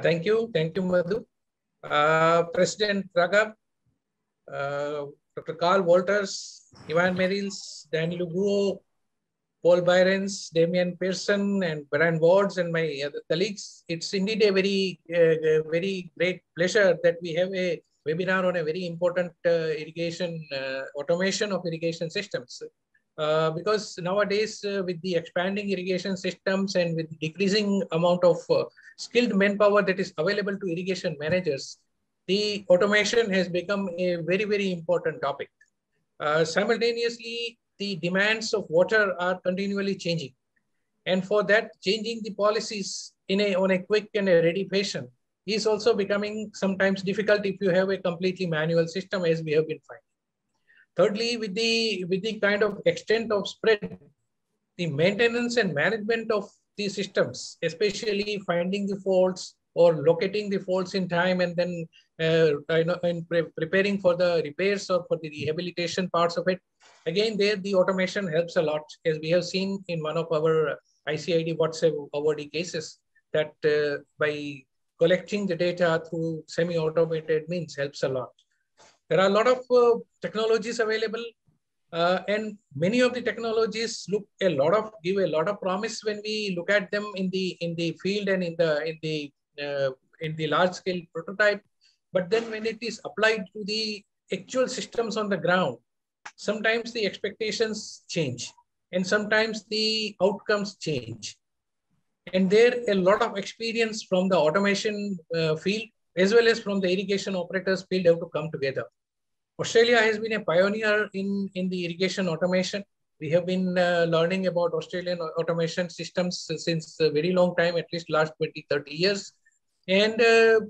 Thank you, Madhu. President Ragab, Dr. Carl Walters, Iven Mareels, Danlu Guo, Paul Byrnes, Damien Pearson, and Brian Wards, and my other colleagues. It's indeed a very great pleasure that we have a webinar on a very important irrigation automation of irrigation systems. Because nowadays, with the expanding irrigation systems and with decreasing amount of skilled manpower that is available to irrigation managers, the automation has become a very important topic. Simultaneously, the demands of water are continually changing. And for that, changing the policies on a quick and a ready fashion is also becoming sometimes difficult if you have a completely manual system, as we have been finding. Thirdly, with the kind of extent of spread, the maintenance and management of these systems, especially finding the faults or locating the faults in time and then preparing for the repairs or for the rehabilitation parts of it. Again, there the automation helps a lot, as we have seen in one of our ICID WATSA awardee cases, that by collecting the data through semi-automated means helps a lot. There are a lot of technologies available, and many of the technologies give a lot of promise when we look at them in the field and in the large scale prototype. But then when it is applied to the actual systems on the ground, sometimes the expectations change, and sometimes the outcomes change. And there a lot of experience from the automation field, as well as from the irrigation operators field, have to come together. Australia has been a pioneer in the irrigation automation. We have been learning about Australian automation systems since a very long time, at least last 20, 30 years. And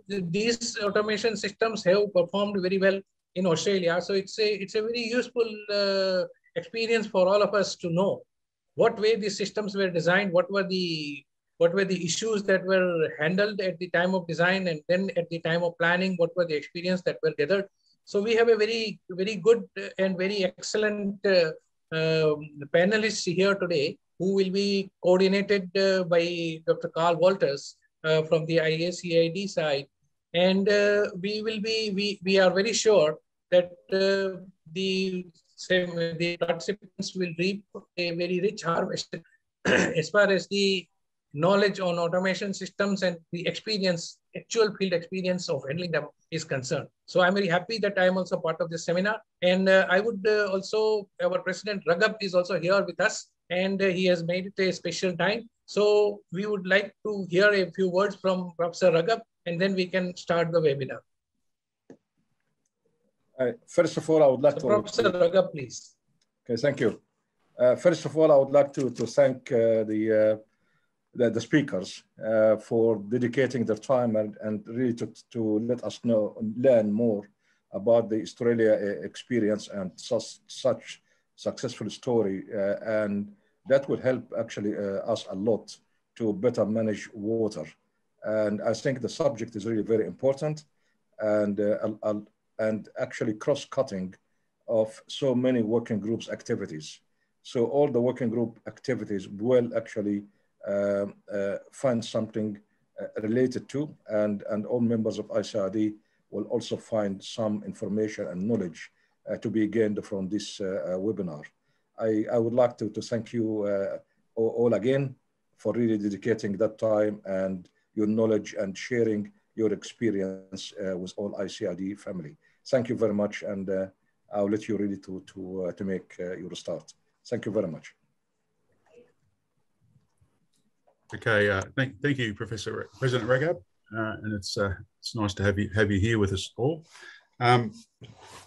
these automation systems have performed very well in Australia. So it's a very useful experience for all of us to know what way these systems were designed, what were the issues that were handled at the time of design, and then at the time of planning, what were the experience that were gathered. So we have a very good and very excellent panelists here today, who will be coordinated by Dr. Carl Walters from the IACID side. And we are very sure that the participants will reap a very rich harvest as far as the knowledge on automation systems and the experience, actual field experience of handling them is concerned. So I'm very happy that I'm also part of this seminar. And I would also, our President Ragab is also here with us, and he has made it a special time. So we would like to hear a few words from Professor Ragab, and then we can start the webinar. First of all, I would like to... Professor Ragab, please. Okay, thank you. First of all, I would like to thank the speakers for dedicating their time and really to let us know and learn more about the Australia experience and such successful story, and that will help actually us a lot to better manage water. And I think the subject is really very important, and actually cross-cutting of so many working groups activities. So all the working group activities will actually find something related to, and all members of ICID will also find some information and knowledge to be gained from this webinar. I would like to thank you all again for really dedicating that time and your knowledge and sharing your experience with all ICID family. Thank you very much, and I'll let you really to make your start. Thank you very much. Okay, thank you, Professor President Ragab, and it's nice to have you here with us all.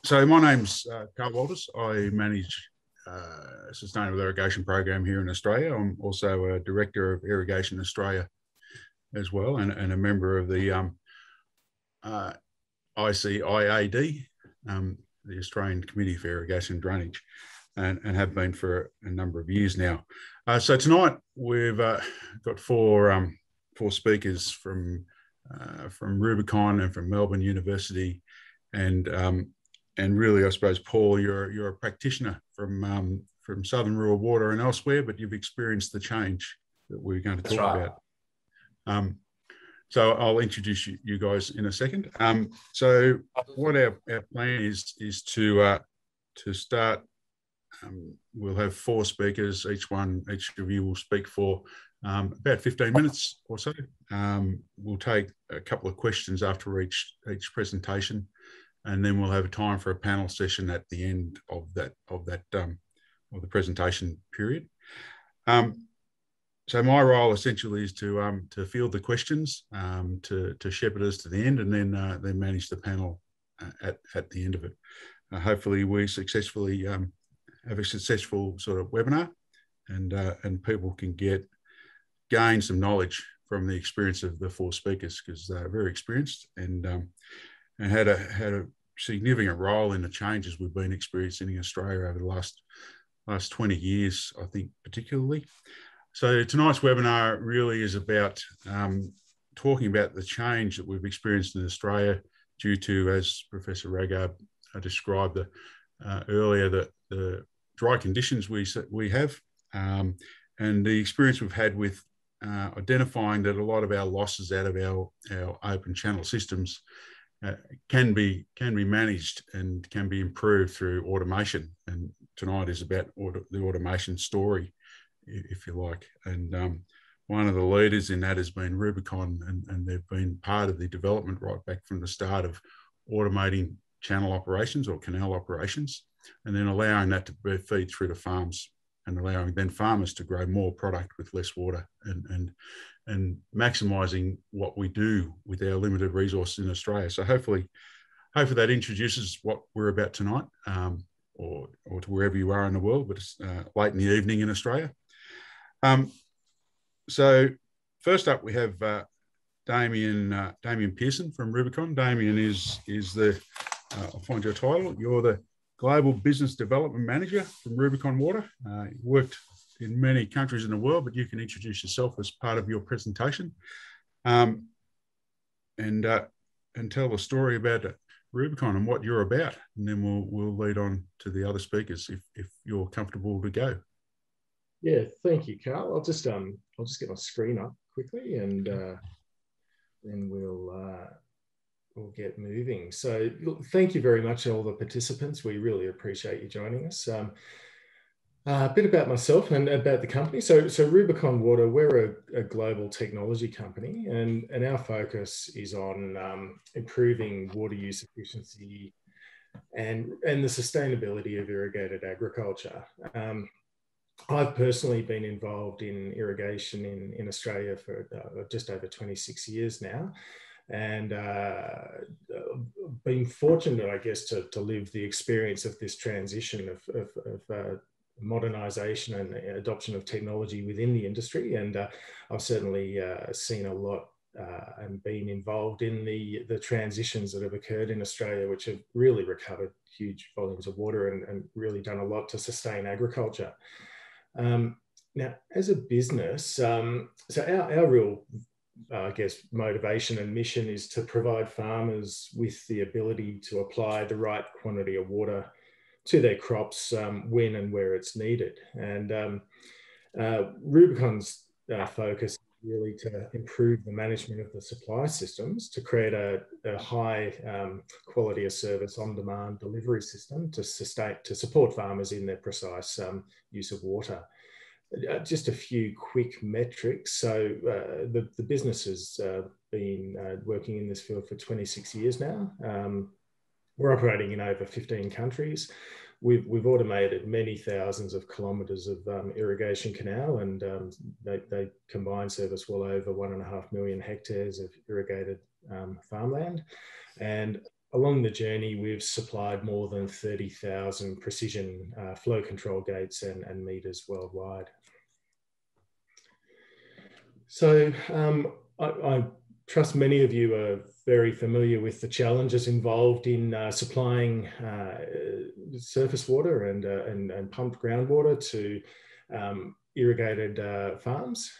So my name's Carl Walters. I manage a sustainable irrigation program here in Australia. I'm also a director of Irrigation Australia as well, and a member of the ICIAD, the Australian Committee for Irrigation and Drainage, and have been for a number of years now. So tonight we've got four speakers from Rubicon and from Melbourne University, and really, I suppose, Paul, you're a practitioner from Southern Rural Water and elsewhere, but you've experienced the change that we're going to talk about. So I'll introduce you guys in a second. So what our plan is to start. We'll have four speakers. Each of you will speak for about 15 minutes or so. We'll take a couple of questions after each presentation, and then we'll have a time for a panel session at the end of the presentation period. So my role essentially is to field the questions, to shepherd us to the end, and then manage the panel at the end of it. Hopefully, we successfully have a successful sort of webinar, and people can gain some knowledge from the experience of the four speakers, because they're very experienced and had a significant role in the changes we've been experiencing in Australia over the last 20 years, I think, particularly. So tonight's webinar really is about talking about the change that we've experienced in Australia due to, as Professor Ragab described earlier, the dry conditions we have, and the experience we've had with identifying that a lot of our losses out of our open channel systems can be managed and can be improved through automation. And tonight is about the automation story, if you like. And one of the leaders in that has been Rubicon, and they've been part of the development right back from the start of automating channel operations or canal operations, and then allowing that to feed through to farms, and allowing then farmers to grow more product with less water, and maximising what we do with our limited resources in Australia. So hopefully that introduces what we're about tonight, or to wherever you are in the world, but it's late in the evening in Australia. So first up, we have Damien Pearson from Rubicon. Damien is the I'll find your title. You're the Global Business Development Manager from Rubicon Water. You worked in many countries in the world, but you can introduce yourself as part of your presentation, and tell the story about Rubicon and what you're about, and then we'll lead on to the other speakers if you're comfortable to go. Yeah, thank you, Carl. I'll just get my screen up quickly, and then we'll get moving. So look, thank you very much to all the participants. We really appreciate you joining us. A bit about myself and about the company. So Rubicon Water, we're a global technology company, and our focus is on improving water use efficiency and the sustainability of irrigated agriculture. I've personally been involved in irrigation in Australia for just over 26 years now, and been fortunate, I guess, to live the experience of this transition of modernisation and adoption of technology within the industry. And I've certainly seen a lot and been involved in the transitions that have occurred in Australia, which have really recovered huge volumes of water and really done a lot to sustain agriculture. Now, as a business, so our real, I guess, motivation and mission is to provide farmers with the ability to apply the right quantity of water to their crops when and where it's needed. And Rubicon's focus is really to improve the management of the supply systems to create a high quality of service on-demand delivery system to support farmers in their precise use of water. Just a few quick metrics. So the business has been working in this field for 26 years now. We're operating in over 15 countries. We've automated many thousands of kilometres of irrigation canal, and they combine service well over 1.5 million hectares of irrigated farmland. And along the journey, we've supplied more than 30,000 precision flow control gates and meters worldwide. So I trust many of you are very familiar with the challenges involved in supplying surface water and pumped groundwater to irrigated farms.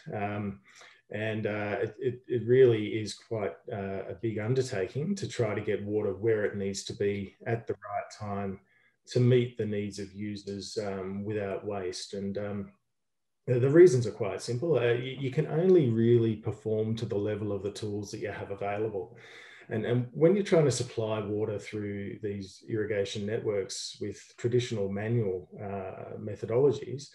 It really is quite a big undertaking to try to get water where it needs to be at the right time to meet the needs of users without waste. And The reasons are quite simple. You can only really perform to the level of the tools that you have available. And when you're trying to supply water through these irrigation networks with traditional manual methodologies,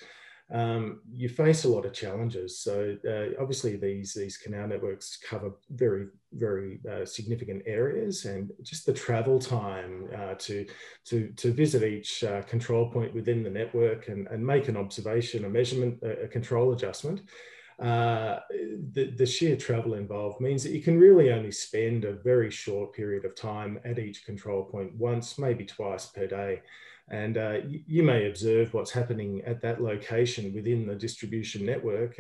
you face a lot of challenges. So obviously these canal networks cover very, very significant areas, and just the travel time to visit each control point within the network and make an observation, a measurement, a control adjustment. The sheer travel involved means that you can really only spend a very short period of time at each control point once, maybe twice per day. And you may observe what's happening at that location within the distribution network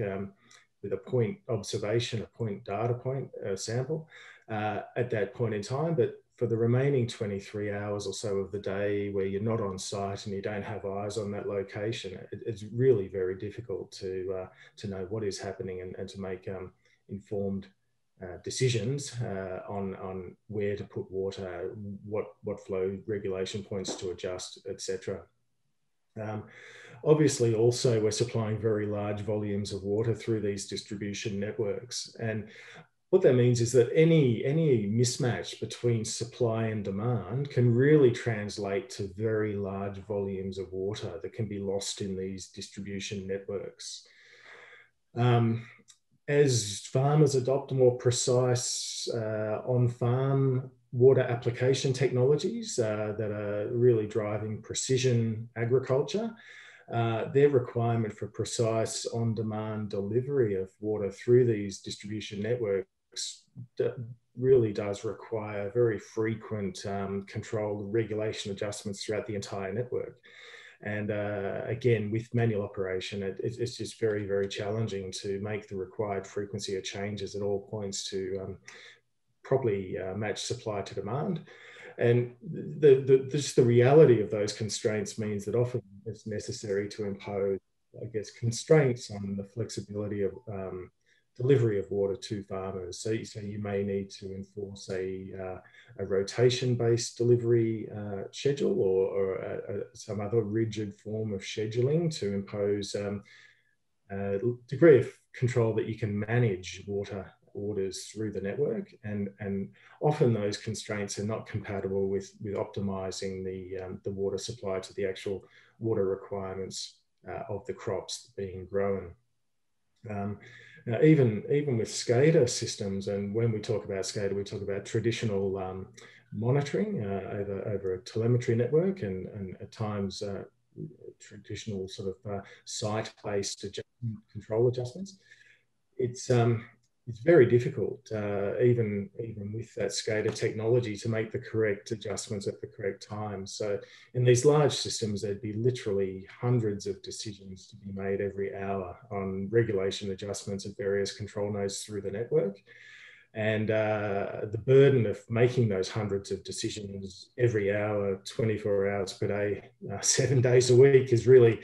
with a point observation, a point data point sample at that point in time. But for the remaining 23 hours or so of the day where you're not on site and you don't have eyes on that location, it's really very difficult to know what is happening and to make informed decisions on where to put water, what flow regulation points to adjust, etc. Obviously, also, we're supplying very large volumes of water through these distribution networks. And what that means is that any mismatch between supply and demand can really translate to very large volumes of water that can be lost in these distribution networks. As farmers adopt more precise on-farm water application technologies that are really driving precision agriculture, their requirement for precise on-demand delivery of water through these distribution networks really does require very frequent control and regulation adjustments throughout the entire network. And again, with manual operation, it's just very, very challenging to make the required frequency of changes at all points to properly match supply to demand. And just the reality of those constraints means that often it's necessary to impose, I guess, constraints on the flexibility of delivery of water to farmers. So you may need to enforce a rotation-based delivery schedule or some other rigid form of scheduling to impose a degree of control that you can manage water orders through the network. And often those constraints are not compatible with optimising the water supply to the actual water requirements of the crops being grown. Now, even with SCADA systems, and when we talk about SCADA, we talk about traditional monitoring over a telemetry network and at times traditional sort of site-based control adjustments. It's very difficult, even with that SCADA technology, to make the correct adjustments at the correct time. So in these large systems, there'd be literally hundreds of decisions to be made every hour on regulation adjustments at various control nodes through the network. And the burden of making those hundreds of decisions every hour, 24 hours per day, 7 days a week is really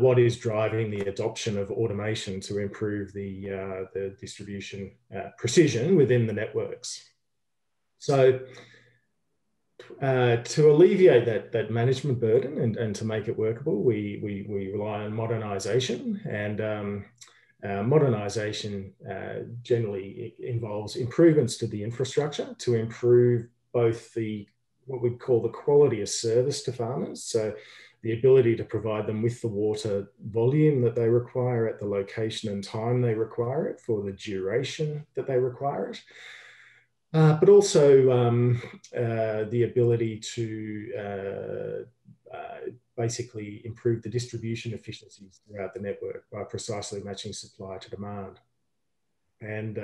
what is driving the adoption of automation to improve the distribution precision within the networks. So to alleviate that management burden and to make it workable, we rely on modernisation, and modernisation generally involves improvements to the infrastructure to improve both what we call the quality of service to farmers. So the ability to provide them with the water volume that they require at the location and time they require it for the duration that they require it. But also the ability to basically improve the distribution efficiencies throughout the network by precisely matching supply to demand. And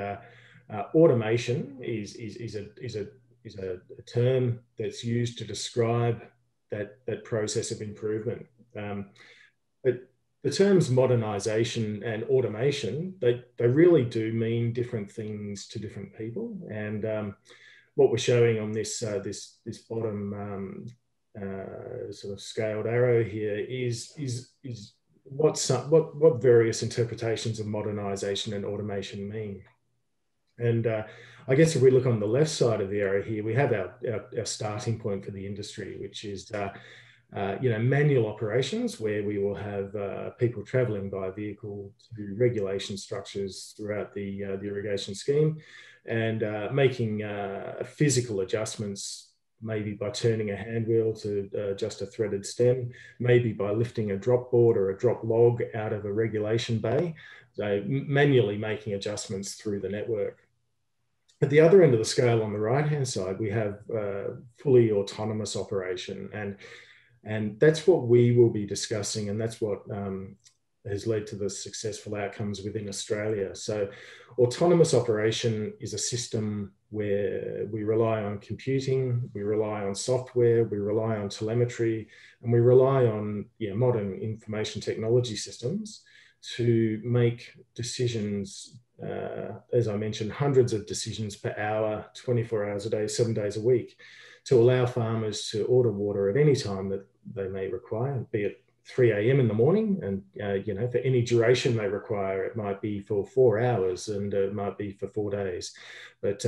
automation is a term that's used to describe that process of improvement. But the terms modernisation and automation, they really do mean different things to different people. And what we're showing on this bottom sort of scaled arrow here is what various interpretations of modernisation and automation mean. And I guess if we look on the left side of the arrow here, we have our starting point for the industry, which is manual operations where we will have people travelling by vehicle to regulation structures throughout the irrigation scheme, and making physical adjustments, maybe by turning a hand wheel to adjust a threaded stem, maybe by lifting a drop board or a drop log out of a regulation bay, so manually making adjustments through the network. At the other end of the scale on the right-hand side, we have fully autonomous operation, and that's what we will be discussing, and that's what has led to the successful outcomes within Australia. So autonomous operation is a system where we rely on computing, we rely on software, we rely on telemetry, and we rely on modern information technology systems to make decisions, as I mentioned, hundreds of decisions per hour, 24 hours a day, 7 days a week, to allow farmers to order water at any time that they may require, be it 3 a.m. in the morning, and for any duration they require. It might be for 4 hours, and it might be for 4 days. But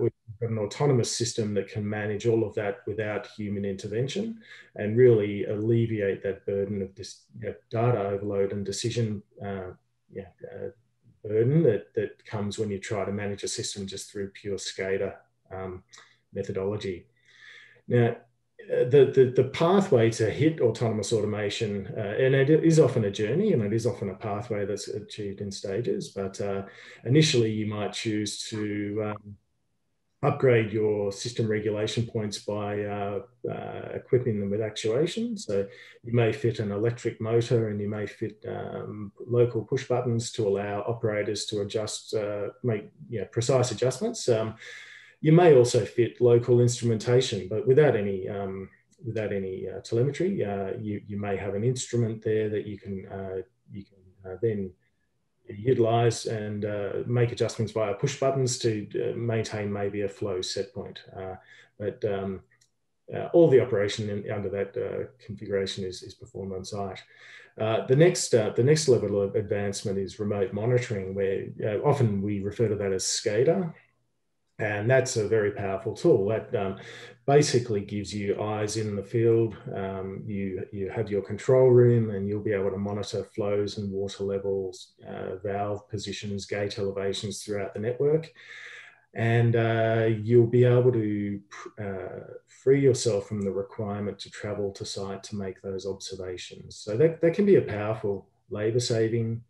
we've got an autonomous system that can manage all of that without human intervention, and really alleviate that burden of this data overload and decision burden that comes when you try to manage a system just through pure SCADA methodology. Now, the pathway to hit autonomous automation, and it is often a journey, and it is often a pathway that's achieved in stages, but initially you might choose to upgrade your system regulation points by equipping them with actuation. So you may fit an electric motor, and you may fit local push buttons to allow operators to adjust, make precise adjustments. You may also fit local instrumentation, but without any telemetry, you may have an instrument there that you can then utilise and make adjustments via push buttons to maintain maybe a flow set point. All the operation under that configuration is performed on site. The next level of advancement is remote monitoring, where often we refer to that as SCADA. And that's a very powerful tool that basically gives you eyes in the field. You have your control room, and you'll be able to monitor flows and water levels, valve positions, gate elevations throughout the network. And you'll be able to free yourself from the requirement to travel to site to make those observations. So that can be a powerful labour-saving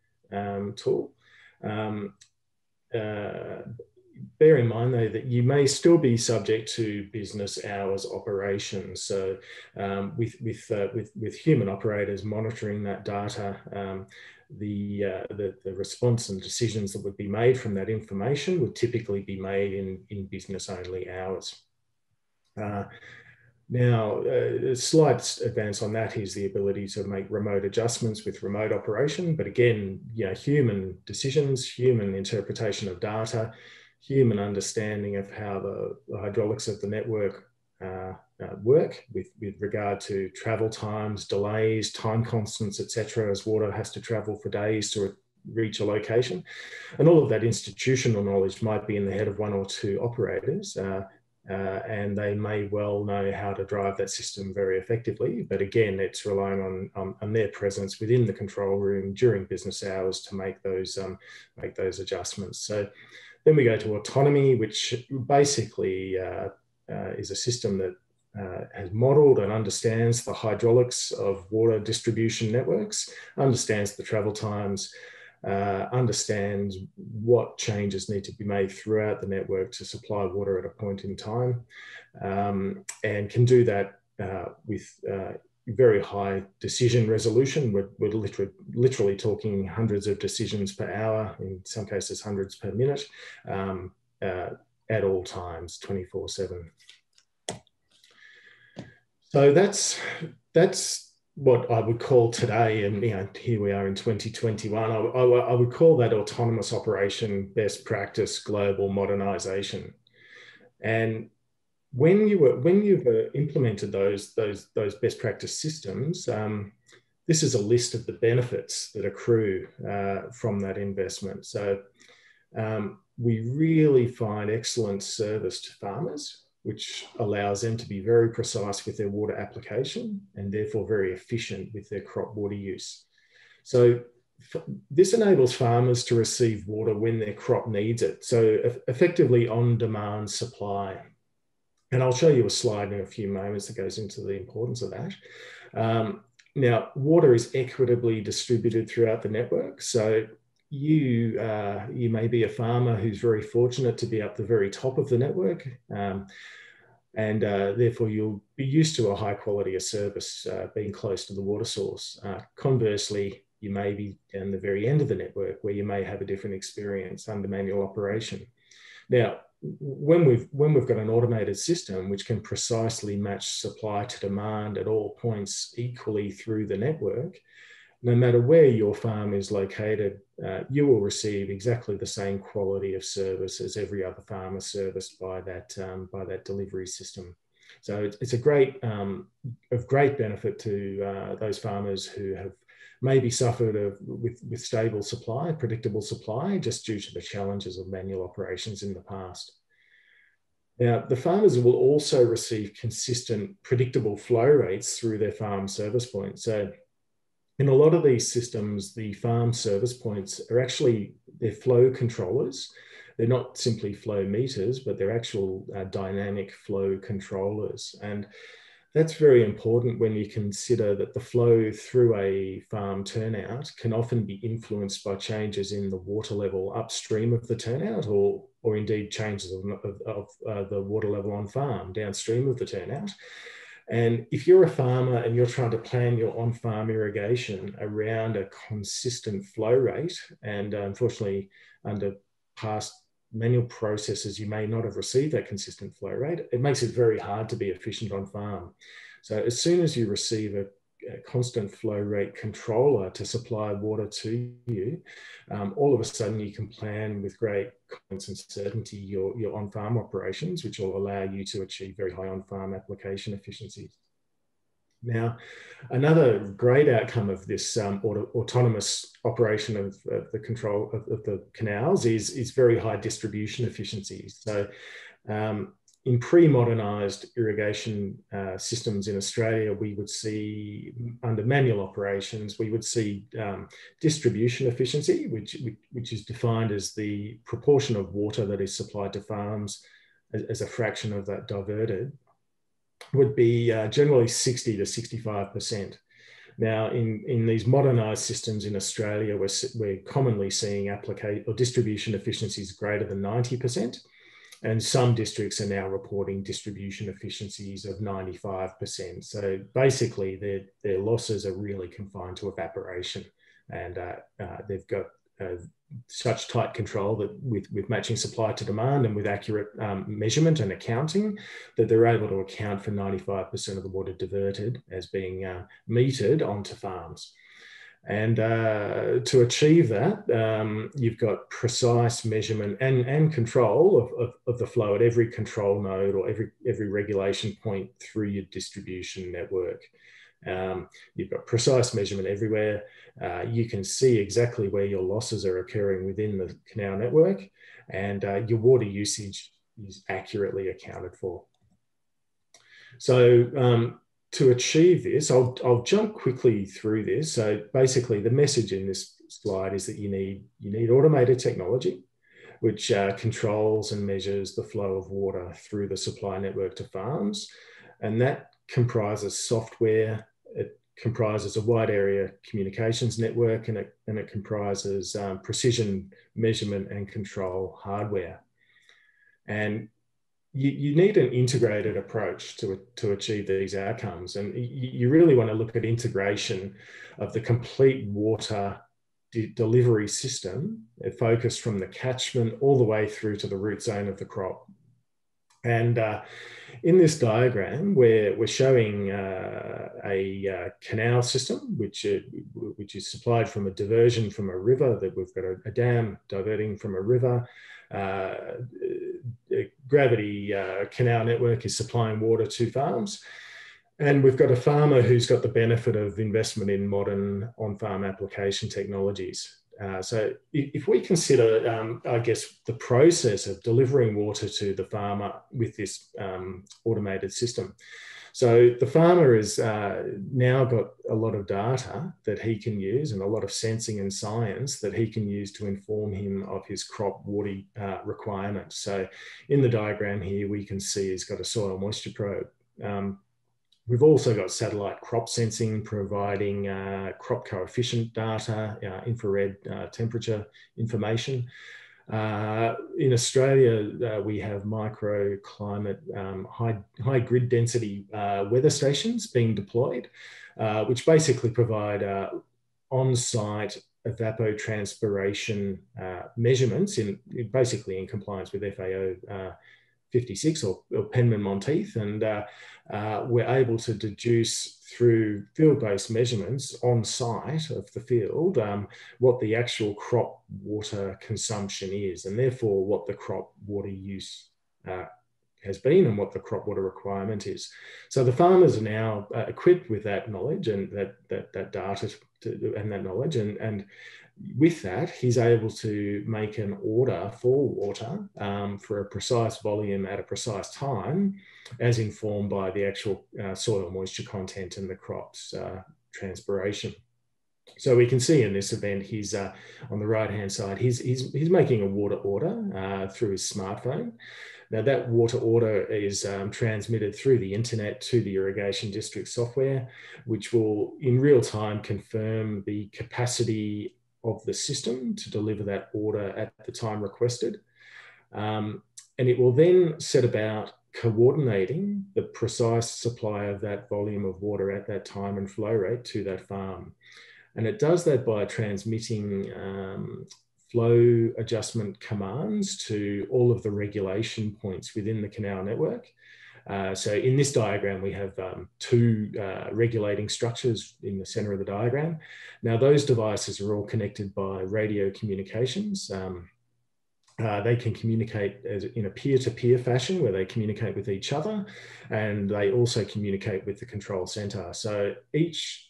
tool. Bear in mind, though, that you may still be subject to business hours operations. So with human operators monitoring that data, the response and decisions that would be made from that information would typically be made in business-only hours. Now, a slight advance on that is the ability to make remote adjustments with remote operation. But again, human decisions, human interpretation of data, human understanding of how the hydraulics of the network work with regard to travel times, delays, time constants, etc., as water has to travel for days to reach a location. And all of that institutional knowledge might be in the head of one or two operators, and they may well know how to drive that system very effectively. But again, it's relying on their presence within the control room during business hours to make those adjustments. So then we go to autonomy, which basically is a system that has modelled and understands the hydraulics of water distribution networks, understands the travel times, understands what changes need to be made throughout the network to supply water at a point in time, and can do that with very high decision resolution. We're literally talking hundreds of decisions per hour, in some cases hundreds per minute, at all times, 24/7. So that's what I would call today, and here we are in 2021. I would call that autonomous operation best practice global modernisation. And When you've implemented those best practice systems, this is a list of the benefits that accrue from that investment. So we really find excellent service to farmers. which allows them to be very precise with their water application and therefore very efficient with their crop water use. So this enables farmers to receive water when their crop needs it. So effectively on-demand supply. And I'll show you a slide in a few moments that goes into the importance of that. Now, water is equitably distributed throughout the network. So you may be a farmer who's very fortunate to be up the very top of the network, and therefore you'll be used to a high quality of service being close to the water source. Conversely, you may be down the very end of the network where you may have a different experience under manual operation. Now, when we've got an automated system which can precisely match supply to demand at all points equally through the network, no matter where your farm is located, you will receive exactly the same quality of service as every other farmer serviced by that delivery system. So it's a great, of great benefit to those farmers who have maybe suffered with stable supply, predictable supply, just due to the challenges of manual operations in the past. Now, the farmers will also receive consistent, predictable flow rates through their farm service points. So in a lot of these systems, the farm service points are actually, they're flow controllers. They're not simply flow meters, but they're actual dynamic flow controllers. And that's very important when you consider that the flow through a farm turnout can often be influenced by changes in the water level upstream of the turnout, or indeed changes of the water level on farm downstream of the turnout. And if you're a farmer and you're trying to plan your on-farm irrigation around a consistent flow rate, and unfortunately under past manual processes, you may not have received that consistent flow rate, it makes it very hard to be efficient on farm. So as soon as you receive a constant flow rate controller to supply water to you, all of a sudden you can plan with great confidence and certainty your on-farm operations, which will allow you to achieve very high on-farm application efficiencies. Now, another great outcome of this autonomous operation of the control of the canals is very high distribution efficiencies. So in pre-modernised irrigation systems in Australia, we would see, under manual operations, we would see distribution efficiency, which is defined as the proportion of water that is supplied to farms as a fraction of that diverted, would be generally 60 to 65%. Now, in these modernised systems in Australia, we're commonly seeing distribution efficiencies greater than 90%, and some districts are now reporting distribution efficiencies of 95%. So basically, their losses are really confined to evaporation, and they've got such tight control that with matching supply to demand and with accurate measurement and accounting, that they're able to account for 95% of the water diverted as being metered onto farms. And to achieve that, you've got precise measurement and control of the flow at every control node or every regulation point through your distribution network. You've got precise measurement everywhere. You can see exactly where your losses are occurring within the canal network, and your water usage is accurately accounted for. So to achieve this, I'll jump quickly through this. So basically the message in this slide is that you need automated technology, which controls and measures the flow of water through the supply network to farms. And that comprises software, it comprises a wide area communications network, and it comprises precision measurement and control hardware. And you need an integrated approach to achieve these outcomes. And you really want to look at integration of the complete water delivery system, focused from the catchment all the way through to the root zone of the crop. And in this diagram, we're showing a canal system, which is supplied from a diversion from a river, that we've got a dam diverting from a river. Gravity canal network is supplying water to farms. And we've got a farmer who's got the benefit of investment in modern on-farm application technologies. So if we consider, I guess, the process of delivering water to the farmer with this automated system. So the farmer has now got a lot of data that he can use and a lot of sensing and science that he can use to inform him of his crop water requirements. So in the diagram here, we can see he's got a soil moisture probe. We've also got satellite crop sensing, providing crop coefficient data, infrared temperature information. In Australia, we have microclimate, high grid density weather stations being deployed, which basically provide on-site evapotranspiration measurements basically in compliance with FAO 56 or Penman-Monteith, and we're able to deduce through field-based measurements on site of the field what the actual crop water consumption is, and therefore what the crop water use has been and what the crop water requirement is. So the farmers are now equipped with that knowledge and that data and that knowledge, and with that, he's able to make an order for water for a precise volume at a precise time, as informed by the actual soil moisture content and the crop's transpiration. So we can see in this event, he's on the right-hand side, he's making a water order through his smartphone. Now that water order is transmitted through the internet to the irrigation district software, which will in real time confirm the capacity of the system to deliver that order at the time requested. And it will then set about coordinating the precise supply of that volume of water at that time and flow rate to that farm. And it does that by transmitting flow adjustment commands to all of the regulation points within the canal network. So in this diagram, we have two regulating structures in the center of the diagram. Now, those devices are all connected by radio communications. They can communicate in a peer-to-peer fashion where they communicate with each other, and they also communicate with the control center. So each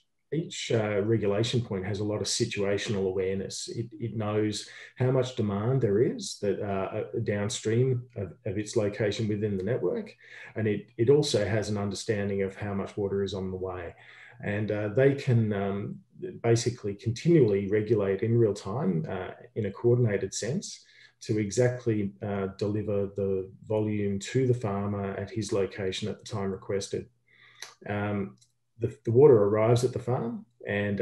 regulation point has a lot of situational awareness. It knows how much demand there is that downstream of its location within the network. And it also has an understanding of how much water is on the way. And they can basically continually regulate in real time in a coordinated sense to exactly deliver the volume to the farmer at his location at the time requested. The water arrives at the farm, and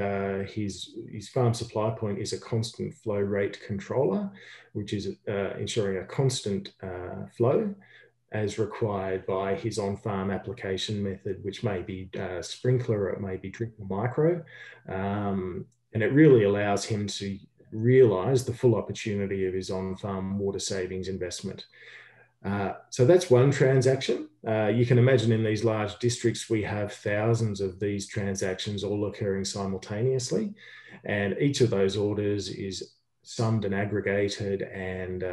his farm supply point is a constant flow rate controller, which is ensuring a constant flow as required by his on-farm application method, which may be sprinkler, or it may be drip or micro. And it really allows him to realise the full opportunity of his on-farm water savings investment. So that's one transaction. You can imagine in these large districts, we have thousands of these transactions all occurring simultaneously. And each of those orders is summed and aggregated, and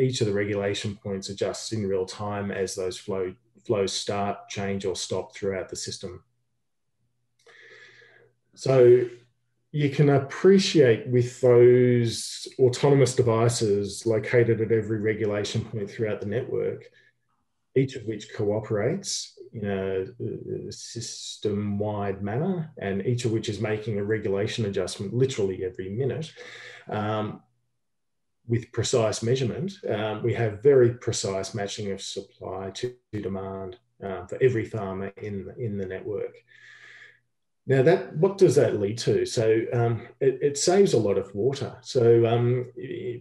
each of the regulation points adjusts in real time as those flows start, change or stop throughout the system. So you can appreciate with those autonomous devices located at every regulation point throughout the network, each of which cooperates in a system-wide manner, and each of which is making a regulation adjustment literally every minute with precise measurement. We have very precise matching of supply to demand for every farmer in the network. Now, what does that lead to? So it saves a lot of water. So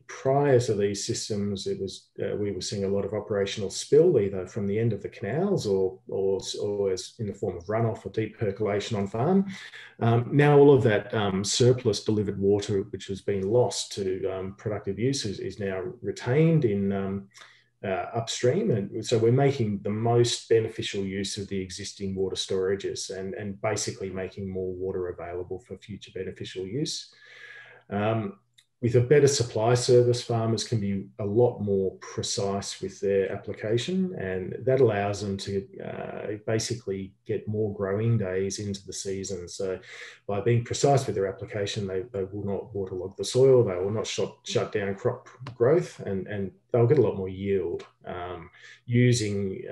prior to these systems, we were seeing a lot of operational spill, either from the end of the canals or as in the form of runoff or deep percolation on farm. Now, all of that surplus delivered water, which was being lost to productive use, is now retained in upstream, and so we're making the most beneficial use of the existing water storages and basically making more water available for future beneficial use. With a better supply service, farmers can be a lot more precise with their application, and that allows them to basically get more growing days into the season. So by being precise with their application, they will not waterlog the soil, they will not shut down crop growth, and they'll get a lot more yield using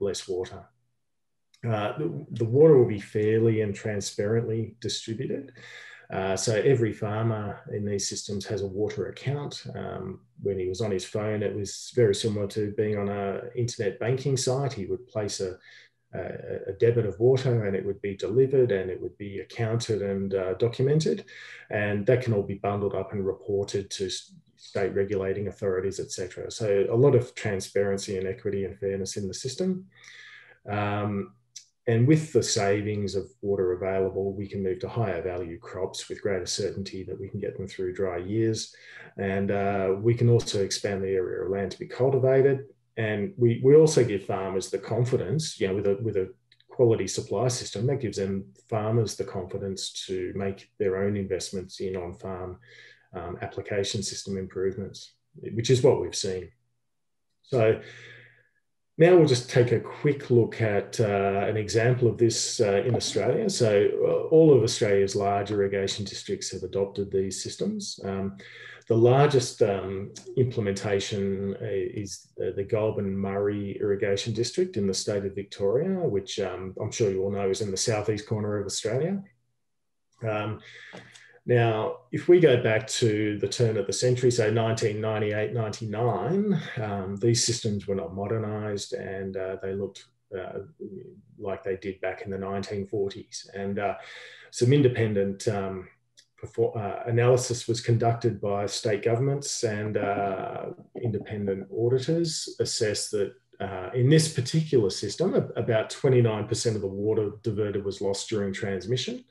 less water. The water will be fairly and transparently distributed. So every farmer in these systems has a water account. When he was on his phone, it was very similar to being on an internet banking site. He would place a debit of water, and it would be delivered, and it would be accounted and documented. And that can all be bundled up and reported to state regulating authorities, etc. So a lot of transparency and equity and fairness in the system. And with the savings of water available, we can move to higher value crops with greater certainty that we can get them through dry years. And we can also expand the area of land to be cultivated. And we also give farmers the confidence, you know, with a quality supply system, that gives them farmers the confidence to make their own investments in on-farm application system improvements, which is what we've seen. So now we'll just take a quick look at an example of this in Australia. So all of Australia's large irrigation districts have adopted these systems. The largest implementation is the Goulburn-Murray Irrigation District in the state of Victoria, which I'm sure you all know is in the southeast corner of Australia. Now, if we go back to the turn of the century, so 1998, 99, these systems were not modernised, and they looked like they did back in the 1940s. And some independent analysis was conducted by state governments, and independent auditors assessed that in this particular system, about 29% of the water diverted was lost during transmission.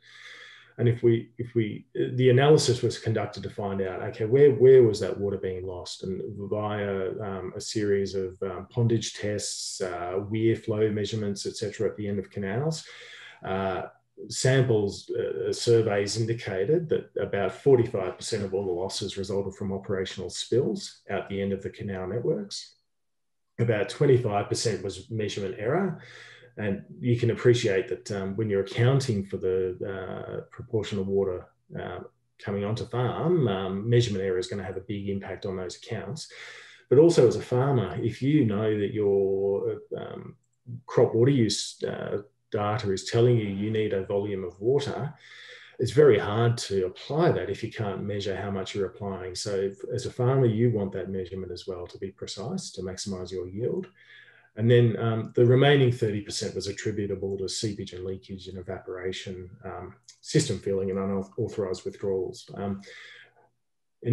And the analysis was conducted to find out, okay, where was that water being lost? And via a series of pondage tests, weir flow measurements, et cetera, at the end of canals, surveys indicated that about 45% of all the losses resulted from operational spills at the end of the canal networks. About 25% was measurement error. And you can appreciate that when you're accounting for the proportion of water coming onto farm, measurement error is going to have a big impact on those accounts. But also as a farmer, if you know that your crop water use data is telling you you need a volume of water, it's very hard to apply that if you can't measure how much you're applying. So if, as a farmer, you want that measurement as well to be precise, to maximise your yield. And then the remaining 30% was attributable to seepage and leakage and evaporation, system filling and unauthorised withdrawals. An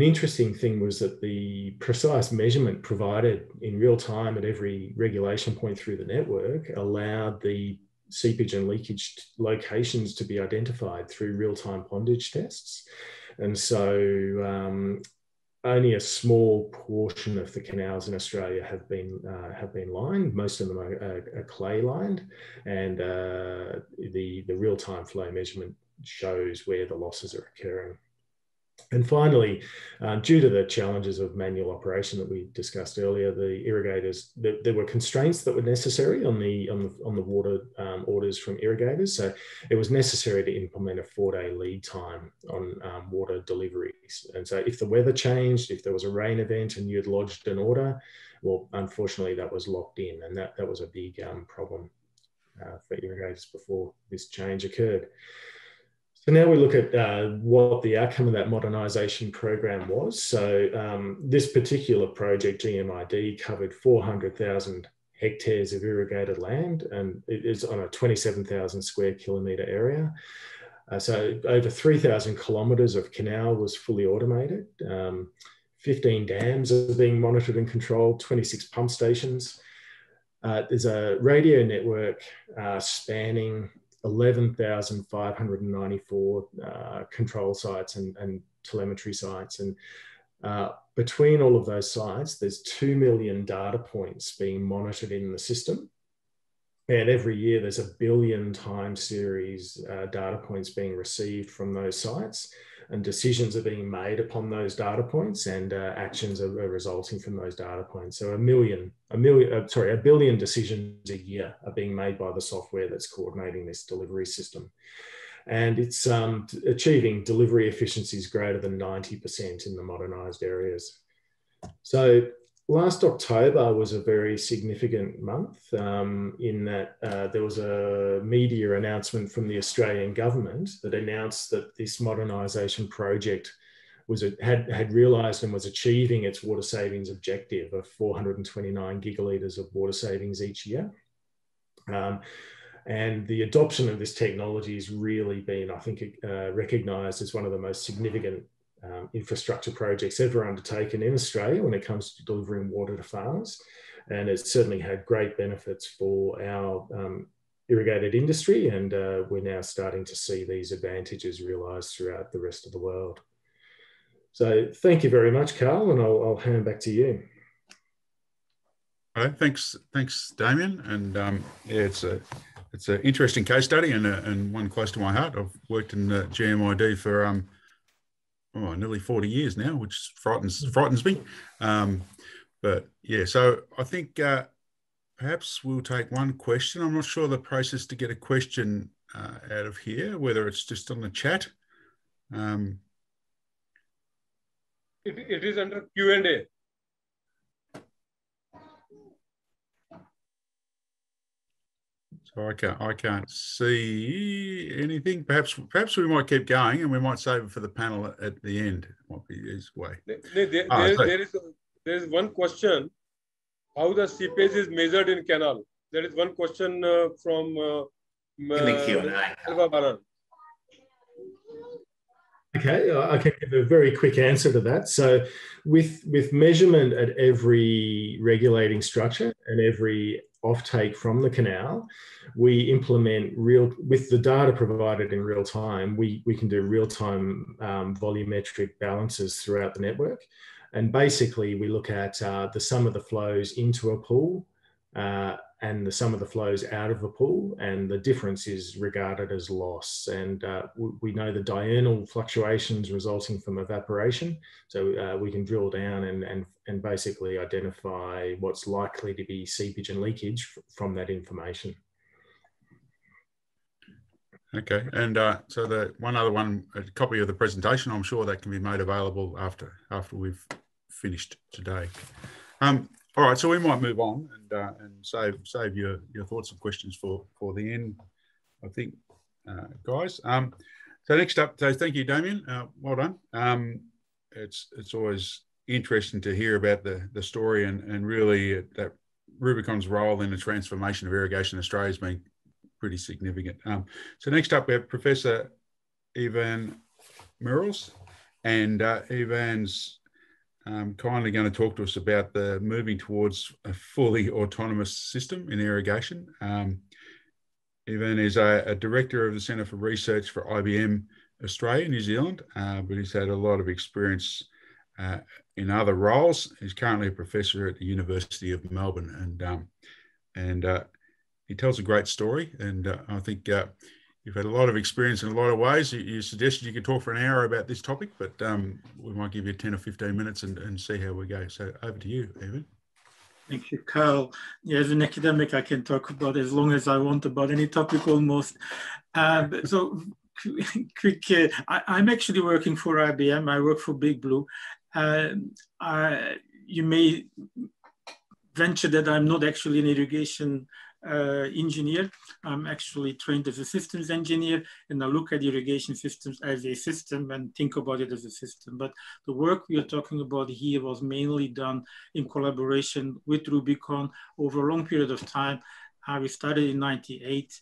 interesting thing was that the precise measurement provided in real time at every regulation point through the network allowed the seepage and leakage locations to be identified through real-time pondage tests. And so only a small portion of the canals in Australia have been lined. Most of them are clay lined, and the real-time flow measurement shows where the losses are occurring. And finally, due to the challenges of manual operation that we discussed earlier, the irrigators, there were constraints that were necessary on the water orders from irrigators. So it was necessary to implement a 4-day lead time on water deliveries. And so if the weather changed, if there was a rain event and you'd lodged an order, well, unfortunately that was locked in, and that was a big problem for irrigators before this change occurred. So now we look at what the outcome of that modernisation program was. So this particular project, GMID, covered 400,000 hectares of irrigated land, and it is on a 27,000 square kilometre area. So over 3,000 kilometres of canal was fully automated. 15 dams are being monitored and controlled, 26 pump stations. There's a radio network spanning 11,594 control sites and telemetry sites. And between all of those sites, there's 2 million data points being monitored in the system. And every year there's a billion time series data points being received from those sites, and decisions are being made upon those data points, and actions are resulting from those data points. So a billion decisions a year are being made by the software that's coordinating this delivery system. And it's achieving delivery efficiencies greater than 90% in the modernised areas. So last October was a very significant month in that there was a media announcement from the Australian government that announced that this modernisation project was had realised and was achieving its water savings objective of 429 gigalitres of water savings each year. And the adoption of this technology has really been, I think, recognised as one of the most significant infrastructure projects ever undertaken in Australia when it comes to delivering water to farmers. And it's certainly had great benefits for our irrigated industry, and we're now starting to see these advantages realised throughout the rest of the world. So thank you very much, Carl, and I'll hand back to you. All right, thanks, Damien. And yeah, it's an interesting case study, and one close to my heart. I've worked in the GMID for nearly 40 years now, which frightens me. But yeah, so I think perhaps we'll take one question. I'm not sure the process to get a question out of here, whether it's just on the chat. It is under Q&A. So I can't see anything. Perhaps we might keep going, and we might save it for the panel at the end. It might be this way. There is one question: how the seepage is measured in canal? There is one question from Alva Baran. Okay, I can give a very quick answer to that. So with measurement at every regulating structure and every offtake from the canal, we implement with the data provided in real time, we can do real time volumetric balances throughout the network. And basically we look at the sum of the flows into a pool and the sum of the flows out of a pool, and the difference is regarded as loss. And we know the diurnal fluctuations resulting from evaporation. So we can drill down and basically identify what's likely to be seepage and leakage from that information. Okay, and so the a copy of the presentation, I'm sure that can be made available after we've finished today. All right, so we might move on and save your thoughts and questions for the end, I think, guys. So next up, so thank you, Damien. Well done. It's always interesting to hear about the story, and really that Rubicon's role in the transformation of Irrigation Australia has been pretty significant. So next up, we have Professor Iven Mareels, and Ivan's kindly going to talk to us about the moving towards a fully autonomous system in irrigation. Iven is a director of the Centre for Research for IBM Australia, New Zealand, but he's had a lot of experience in other roles. He's currently a professor at the University of Melbourne, and he tells a great story. And I think you've had a lot of experience in a lot of ways. You suggested you could talk for an hour about this topic, but we might give you 10 or 15 minutes and see how we go. So over to you, Iven. Thank you, Carl. Yeah, as an academic, I can talk about as long as I want about any topic almost. So quick, I'm actually working for IBM. I work for Big Blue. You may venture that I'm not actually an irrigation engineer. I'm actually trained as a systems engineer, and I look at irrigation systems as a system and think about it as a system. But the work we are talking about here was mainly done in collaboration with Rubicon over a long period of time. We started in '98,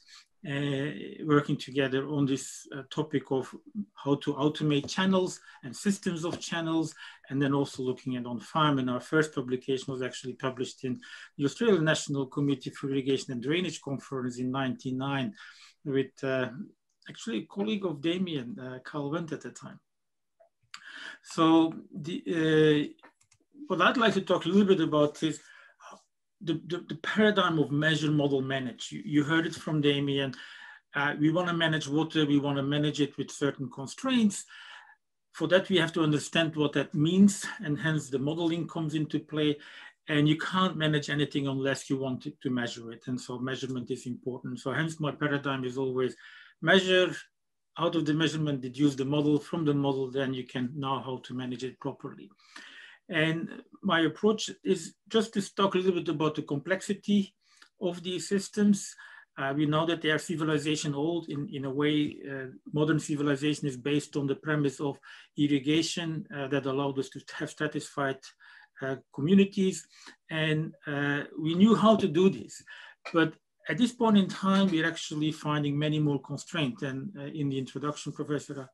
working together on this topic of how to automate channels and systems of channels, and then also looking at on-farm. And our first publication was actually published in the Australian National Committee for Irrigation and Drainage Conference in '99 with actually a colleague of Damien, Carl Wendt at the time. So what I'd like to talk a little bit about is the paradigm of measure, model, manage. You heard it from Damien. We want to manage water, we want to manage it with certain constraints. For that, we have to understand what that means, and hence the modeling comes into play. And you can't manage anything unless you want to measure it. And so measurement is important. So hence my paradigm is always measure, out of the measurement, deduce the model, from the model, then you can know how to manage it properly. And my approach is just to talk a little bit about the complexity of these systems. We know that they are civilization old. In a way, modern civilization is based on the premise of irrigation that allowed us to have satisfied communities, and we knew how to do this. But at this point in time, we're actually finding many more constraints. And in the introduction, Professor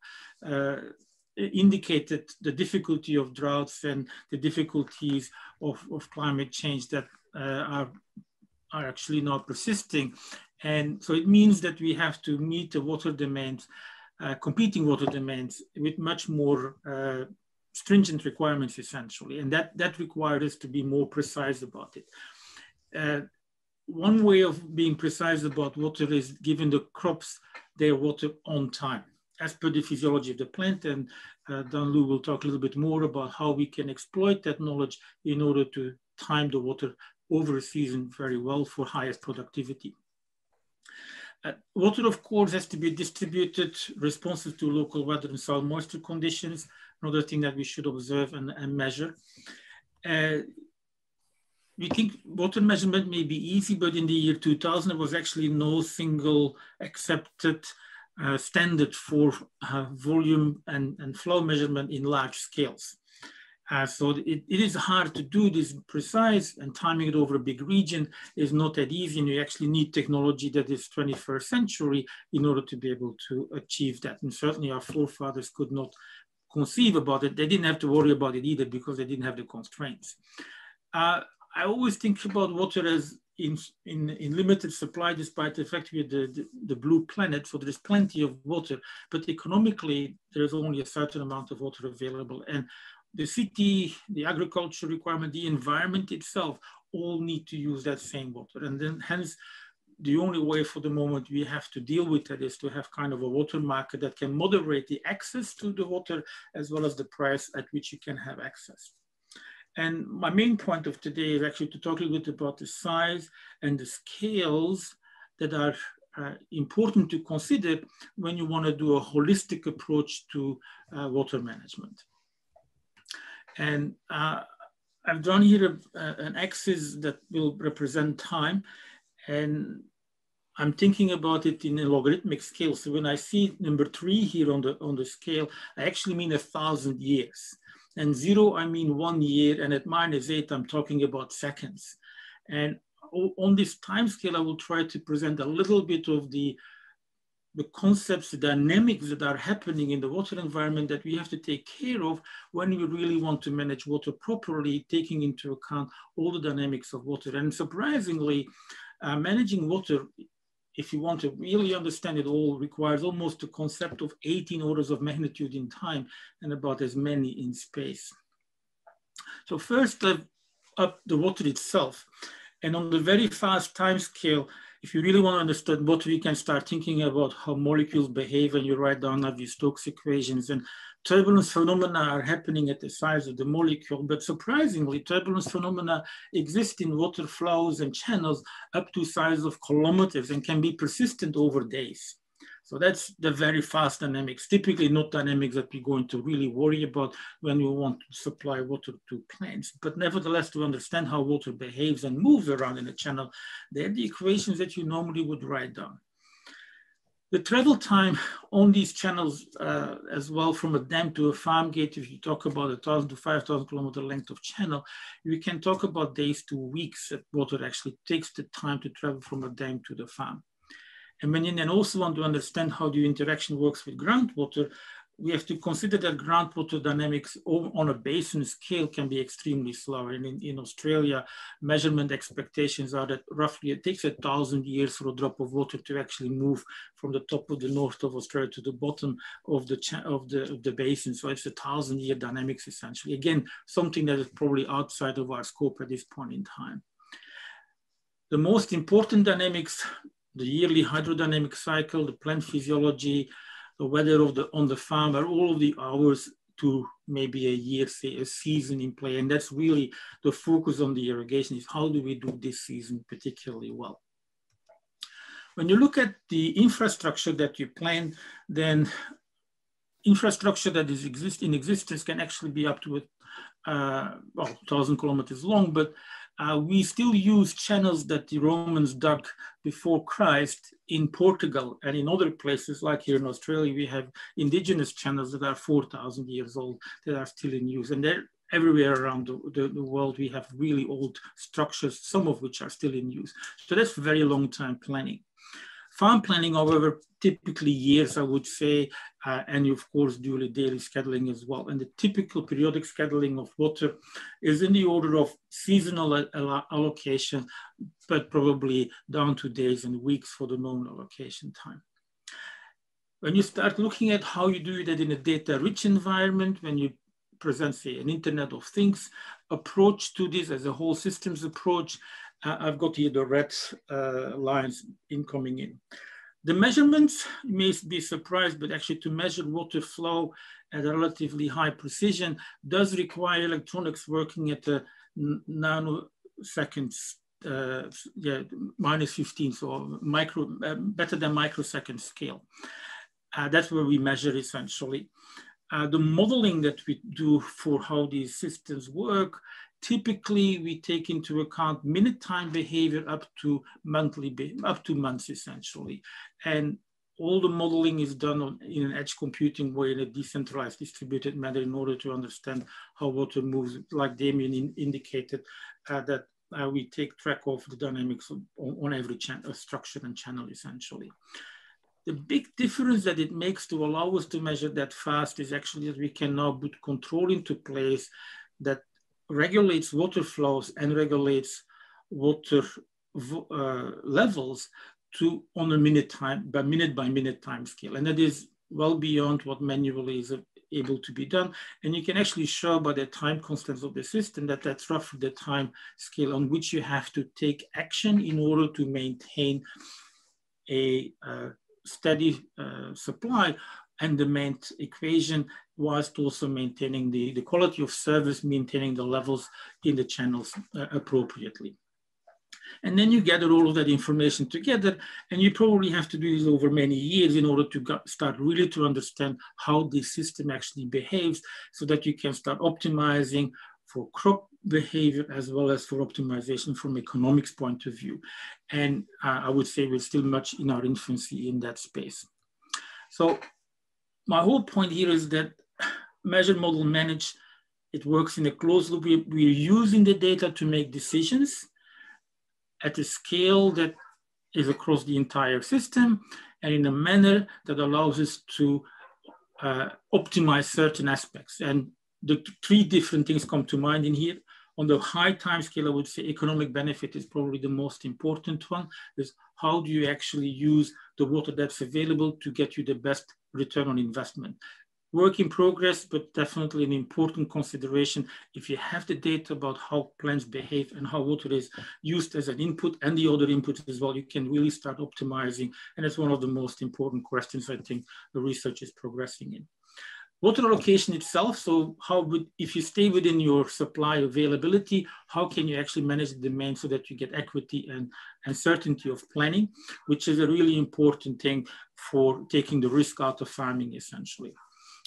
indicated the difficulty of droughts and the difficulties of climate change that are actually now persisting. And so it means that we have to meet the water demands, competing water demands, with much more stringent requirements, essentially, and that requires us to be more precise about it. One way of being precise about water is giving the crops their water on time, as per the physiology of the plant, and Danlu will talk a little bit more about how we can exploit that knowledge in order to time the water over a season very well for highest productivity. Water, of course, has to be distributed responsive to local weather and soil moisture conditions. Another thing that we should observe and measure. We think water measurement may be easy, but in the year 2000, there was actually no single accepted standard for volume and flow measurement in large scales. So it is hard to do this precise, and timing it over a big region is not that easy, and you actually need technology that is 21st century in order to be able to achieve that. And certainly our forefathers could not conceive about it. They didn't have to worry about it either, because they didn't have the constraints. I always think about water as in limited supply, despite the fact we're the blue planet, so there's plenty of water, but economically, there's only a certain amount of water available. And the city, the agriculture requirement, the environment itself, all need to use that same water. And then hence, the only way for the moment we have to deal with that is to have kind of a water market that can moderate the access to the water as well as the price at which you can have access. And my main point of today is actually to talk a little bit about the size and the scales that are important to consider when you want to do a holistic approach to water management. And I've drawn here an axis that will represent time. And I'm thinking about it in a logarithmic scale. So when I see number 3 here on the scale, I actually mean 1,000 years. And 0, I mean 1 year. And at -8, I'm talking about seconds. And on this time scale, I will try to present a little bit of the concepts, the dynamics that are happening in the water environment that we have to take care of when we really want to manage water properly, taking into account all the dynamics of water. And surprisingly, managing water, if you want to really understand it all, requires almost the concept of 18 orders of magnitude in time and about as many in space. So first up the water itself. And on the very fast time scale, if you really want to understand water, you can start thinking about how molecules behave, and you write down Navier-Stokes equations, and turbulence phenomena are happening at the size of the molecule. But surprisingly, turbulence phenomena exist in water flows and channels up to size of kilometers and can be persistent over days. So that's the very fast dynamics, typically not dynamics that we're going to really worry about when we want to supply water to plants. But nevertheless, to understand how water behaves and moves around in a channel, they're the equations that you normally would write down. The travel time on these channels as well, from a dam to a farm gate, if you talk about 1,000 to 5,000 kilometer length of channel, we can talk about days to weeks that water actually takes the time to travel from a dam to the farm. And when you then also want to understand how the interaction works with groundwater, we have to consider that groundwater dynamics on a basin scale can be extremely slow. And in Australia, measurement expectations are that roughly it takes 1,000 years for a drop of water to actually move from the top of the north of Australia to the bottom of the basin. So it's 1,000-year dynamics, essentially. Again, something that is probably outside of our scope at this point in time. The most important dynamics, the yearly hydrodynamic cycle, the plant physiology, the weather on the farm, are all of the hours to maybe a year, say a season in play. And that's really the focus on the irrigation, is how do we do this season particularly well. When you look at the infrastructure that you plan, then infrastructure that is in existence can actually be up to 1,000 kilometers long, but we still use channels that the Romans dug before Christ in Portugal and in other places, like here in Australia. We have indigenous channels that are 4,000 years old that are still in use. And they're everywhere around the world. We have really old structures, some of which are still in use. So that's very long time planning. Farm planning, however, typically years, I would say, and of course, daily scheduling as well. And the typical periodic scheduling of water is in the order of seasonal allocation, but probably down to days and weeks for the known allocation time. When you start looking at how you do that in a data-rich environment, when you present, say, an Internet of Things approach to this as a whole systems approach, I've got here the red lines incoming in. The measurements, you may be surprised, but actually to measure water flow at a relatively high precision does require electronics working at a nanoseconds, minus 15, so better than microsecond scale. That's where we measure essentially. The modeling that we do for how these systems work, typically we take into account minute time behavior up to months essentially. And all the modeling is done in an edge computing way, in a decentralized distributed manner, in order to understand how water moves, like Damien indicated, that we take track of the dynamics on every structure and channel essentially. The big difference that it makes to allow us to measure that fast is actually that we can now put control into place that regulates water flows and regulates water levels on a minute by minute time scale. And that is well beyond what manually is able to be done. And you can actually show by the time constants of the system that that's roughly the time scale on which you have to take action in order to maintain a steady supply and demand equation, whilst also maintaining the quality of service, maintaining the levels in the channels appropriately. And then you gather all of that information together, and you probably have to do this over many years in order to start really to understand how the system actually behaves, so that you can start optimizing for crop behavior as well as for optimization from economics point of view. And I would say we're still much in our infancy in that space. So my whole point here is that measure, model, manage, it works in a closed loop. We're using the data to make decisions at a scale that is across the entire system and in a manner that allows us to optimize certain aspects. And the three different things come to mind in here. On the high time scale, I would say economic benefit is probably the most important one, is how do you actually use the water that's available to get you the best return on investment. Work in progress, but definitely an important consideration. If you have the data about how plants behave and how water is used as an input and the other inputs as well, you can really start optimizing. And it's one of the most important questions I think the research is progressing in. Water allocation itself, so how would, if you stay within your supply availability, how can you actually manage the demand so that you get equity and certainty of planning, which is a really important thing for taking the risk out of farming essentially.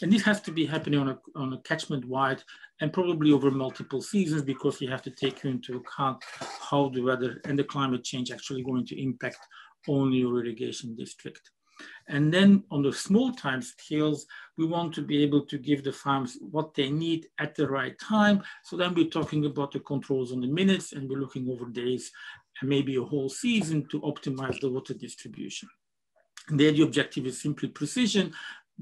And this has to be happening on a catchment-wide and probably over multiple seasons, because you have to take into account how the weather and the climate change actually going to impact on your irrigation district. And then on the small time scales, we want to be able to give the farms what they need at the right time. So then we're talking about the controls on the minutes, and we're looking over days and maybe a whole season to optimize the water distribution. And there the objective is simply precision.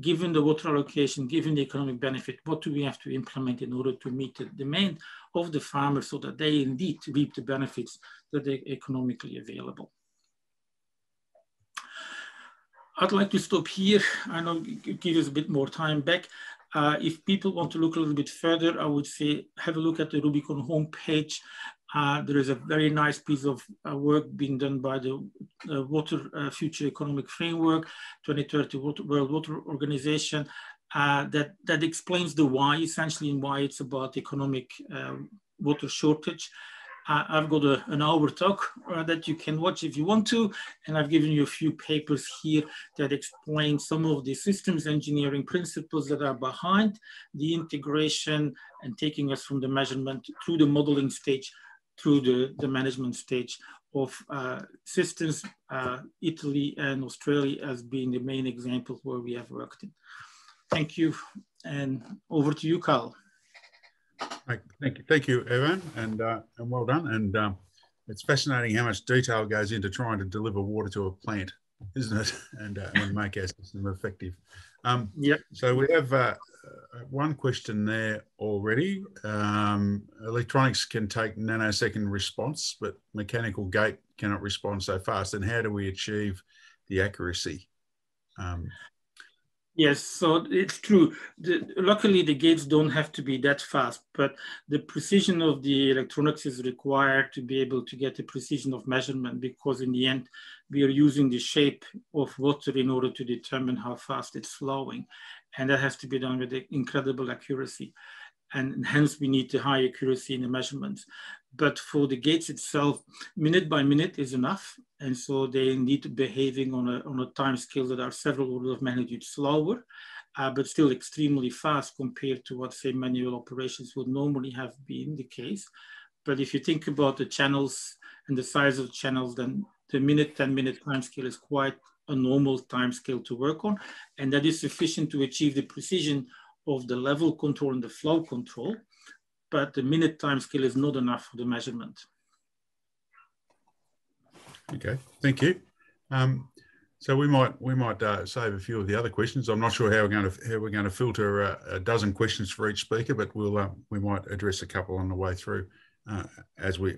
Given the water allocation, given the economic benefit, what do we have to implement in order to meet the demand of the farmers so that they indeed reap the benefits that are economically available? I'd like to stop here. I know it gives us a bit more time back. If people want to look a little bit further, I would say have a look at the Rubicon homepage There is a very nice piece of work being done by the Water Future Economic Framework, 2030 World Water Organization, that explains the why, essentially, and why it's about economic water shortage. I've got an hour talk that you can watch if you want to, and I've given you a few papers here that explain some of the systems engineering principles that are behind the integration and taking us from the measurement through the modeling stage, through the management stage of systems, Italy and Australia as being the main examples where we have worked in. Thank you, and over to you, Carl. Thank you, Iven, and well done. And it's fascinating how much detail goes into trying to deliver water to a plant, isn't it? And make our system effective. Yep. So we have one question there already. Electronics can take nanosecond response, but mechanical gate cannot respond so fast. And how do we achieve the accuracy? Yes, so it's true. Luckily, the gates don't have to be that fast, but the precision of the electronics is required to be able to get the precision of measurement, because in the end, we are using the shape of water in order to determine how fast it's flowing. And that has to be done with incredible accuracy. And hence, we need the high accuracy in the measurements. But for the gates itself, minute by minute is enough. And so they indeed behaving on a time scale that are several orders of magnitude slower, but still extremely fast compared to what, say, manual operations would normally have been the case. But if you think about the channels and the size of the channels, then the 10-minute time scale is quite a normal time scale to work on. And that is sufficient to achieve the precision of the level control and the flow control, but the minute time scale is not enough for the measurement. Okay, thank you. So we might save a few of the other questions. I'm not sure how we're going to filter a dozen questions for each speaker, but we'll we might address a couple on the way through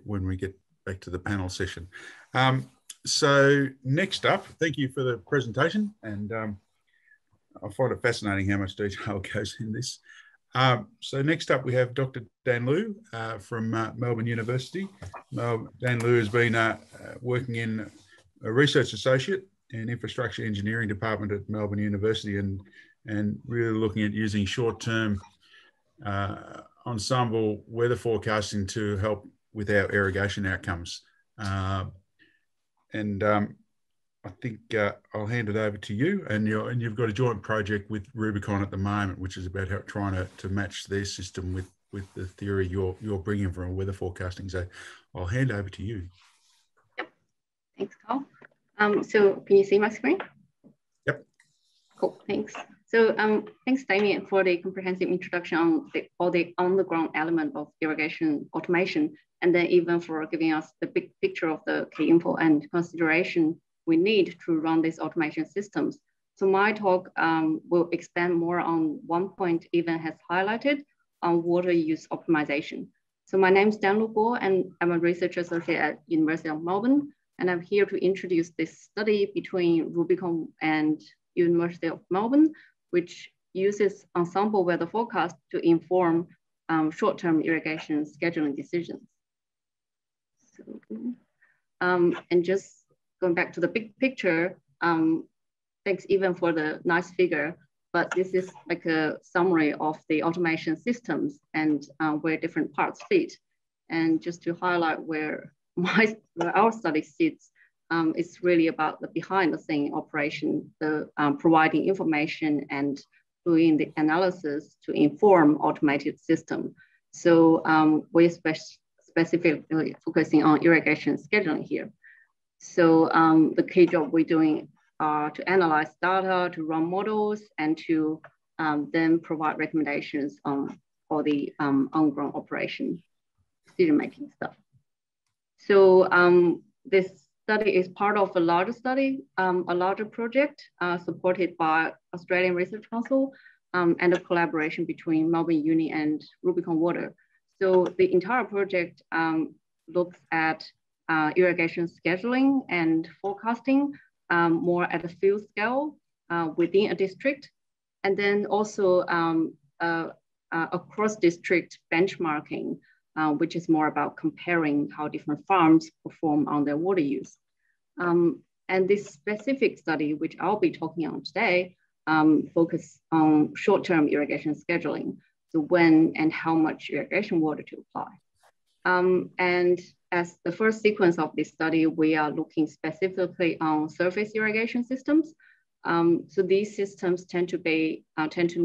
when we get back to the panel session. So next up, thank you for the presentation, and I find it fascinating how much detail goes in this. So next up, we have Dr. Danlu from Melbourne University. Danlu has been working in a research associate in infrastructure engineering department at Melbourne University, and really looking at using short-term ensemble weather forecasting to help with our irrigation outcomes. I think I'll hand it over to you, and you've got a joint project with Rubicon at the moment, which is about trying to match their system with the theory you're bringing from weather forecasting. So I'll hand over to you. Yep. Thanks, Carl. So can you see my screen? Yep. Cool. Thanks. So thanks, Damien, for the comprehensive introduction on the on-the-ground element of irrigation automation, and then even for giving us the big picture of the key info and consideration we need to run these automation systems. So my talk will expand more on one point Iven has highlighted on water use optimization. So my name is Danlu Guo, and I'm a research associate at University of Melbourne. And I'm here to introduce this study between Rubicon and University of Melbourne, which uses ensemble weather forecast to inform short-term irrigation scheduling decisions. So, and just going back to the big picture, thanks even for the nice figure, but this is like a summary of the automation systems and where different parts fit. And just to highlight where our study sits, it's really about the behind the scene operation, the providing information and doing the analysis to inform automated system. So we're specifically focusing on irrigation scheduling here. So the key job we're doing are to analyze data, to run models, and to then provide recommendations for the on-ground operation decision-making stuff. So this study is part of a larger study, a larger project supported by Australian Research Council and a collaboration between Melbourne Uni and Rubicon Water. So the entire project looks at irrigation scheduling and forecasting more at a field scale within a district, and then also across district benchmarking which is more about comparing how different farms perform on their water use. And this specific study, which I'll be talking on today, focus on short-term irrigation scheduling, so when and how much irrigation water to apply. And as the first sequence of this study, we are looking specifically on surface irrigation systems. So these systems tend to be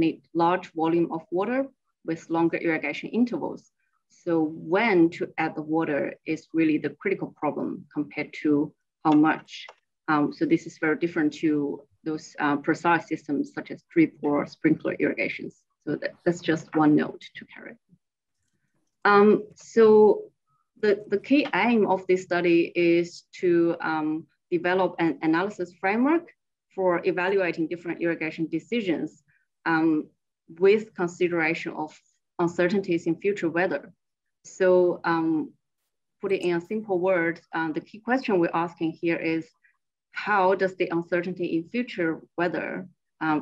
need large volume of water with longer irrigation intervals. So when to add the water is really the critical problem compared to how much. So this is very different to those precise systems such as drip or sprinkler irrigations. So that's just one note to carry. So the key aim of this study is to develop an analysis framework for evaluating different irrigation decisions with consideration of uncertainties in future weather. So putting in a simple word, the key question we're asking here is, how does the uncertainty in future weather,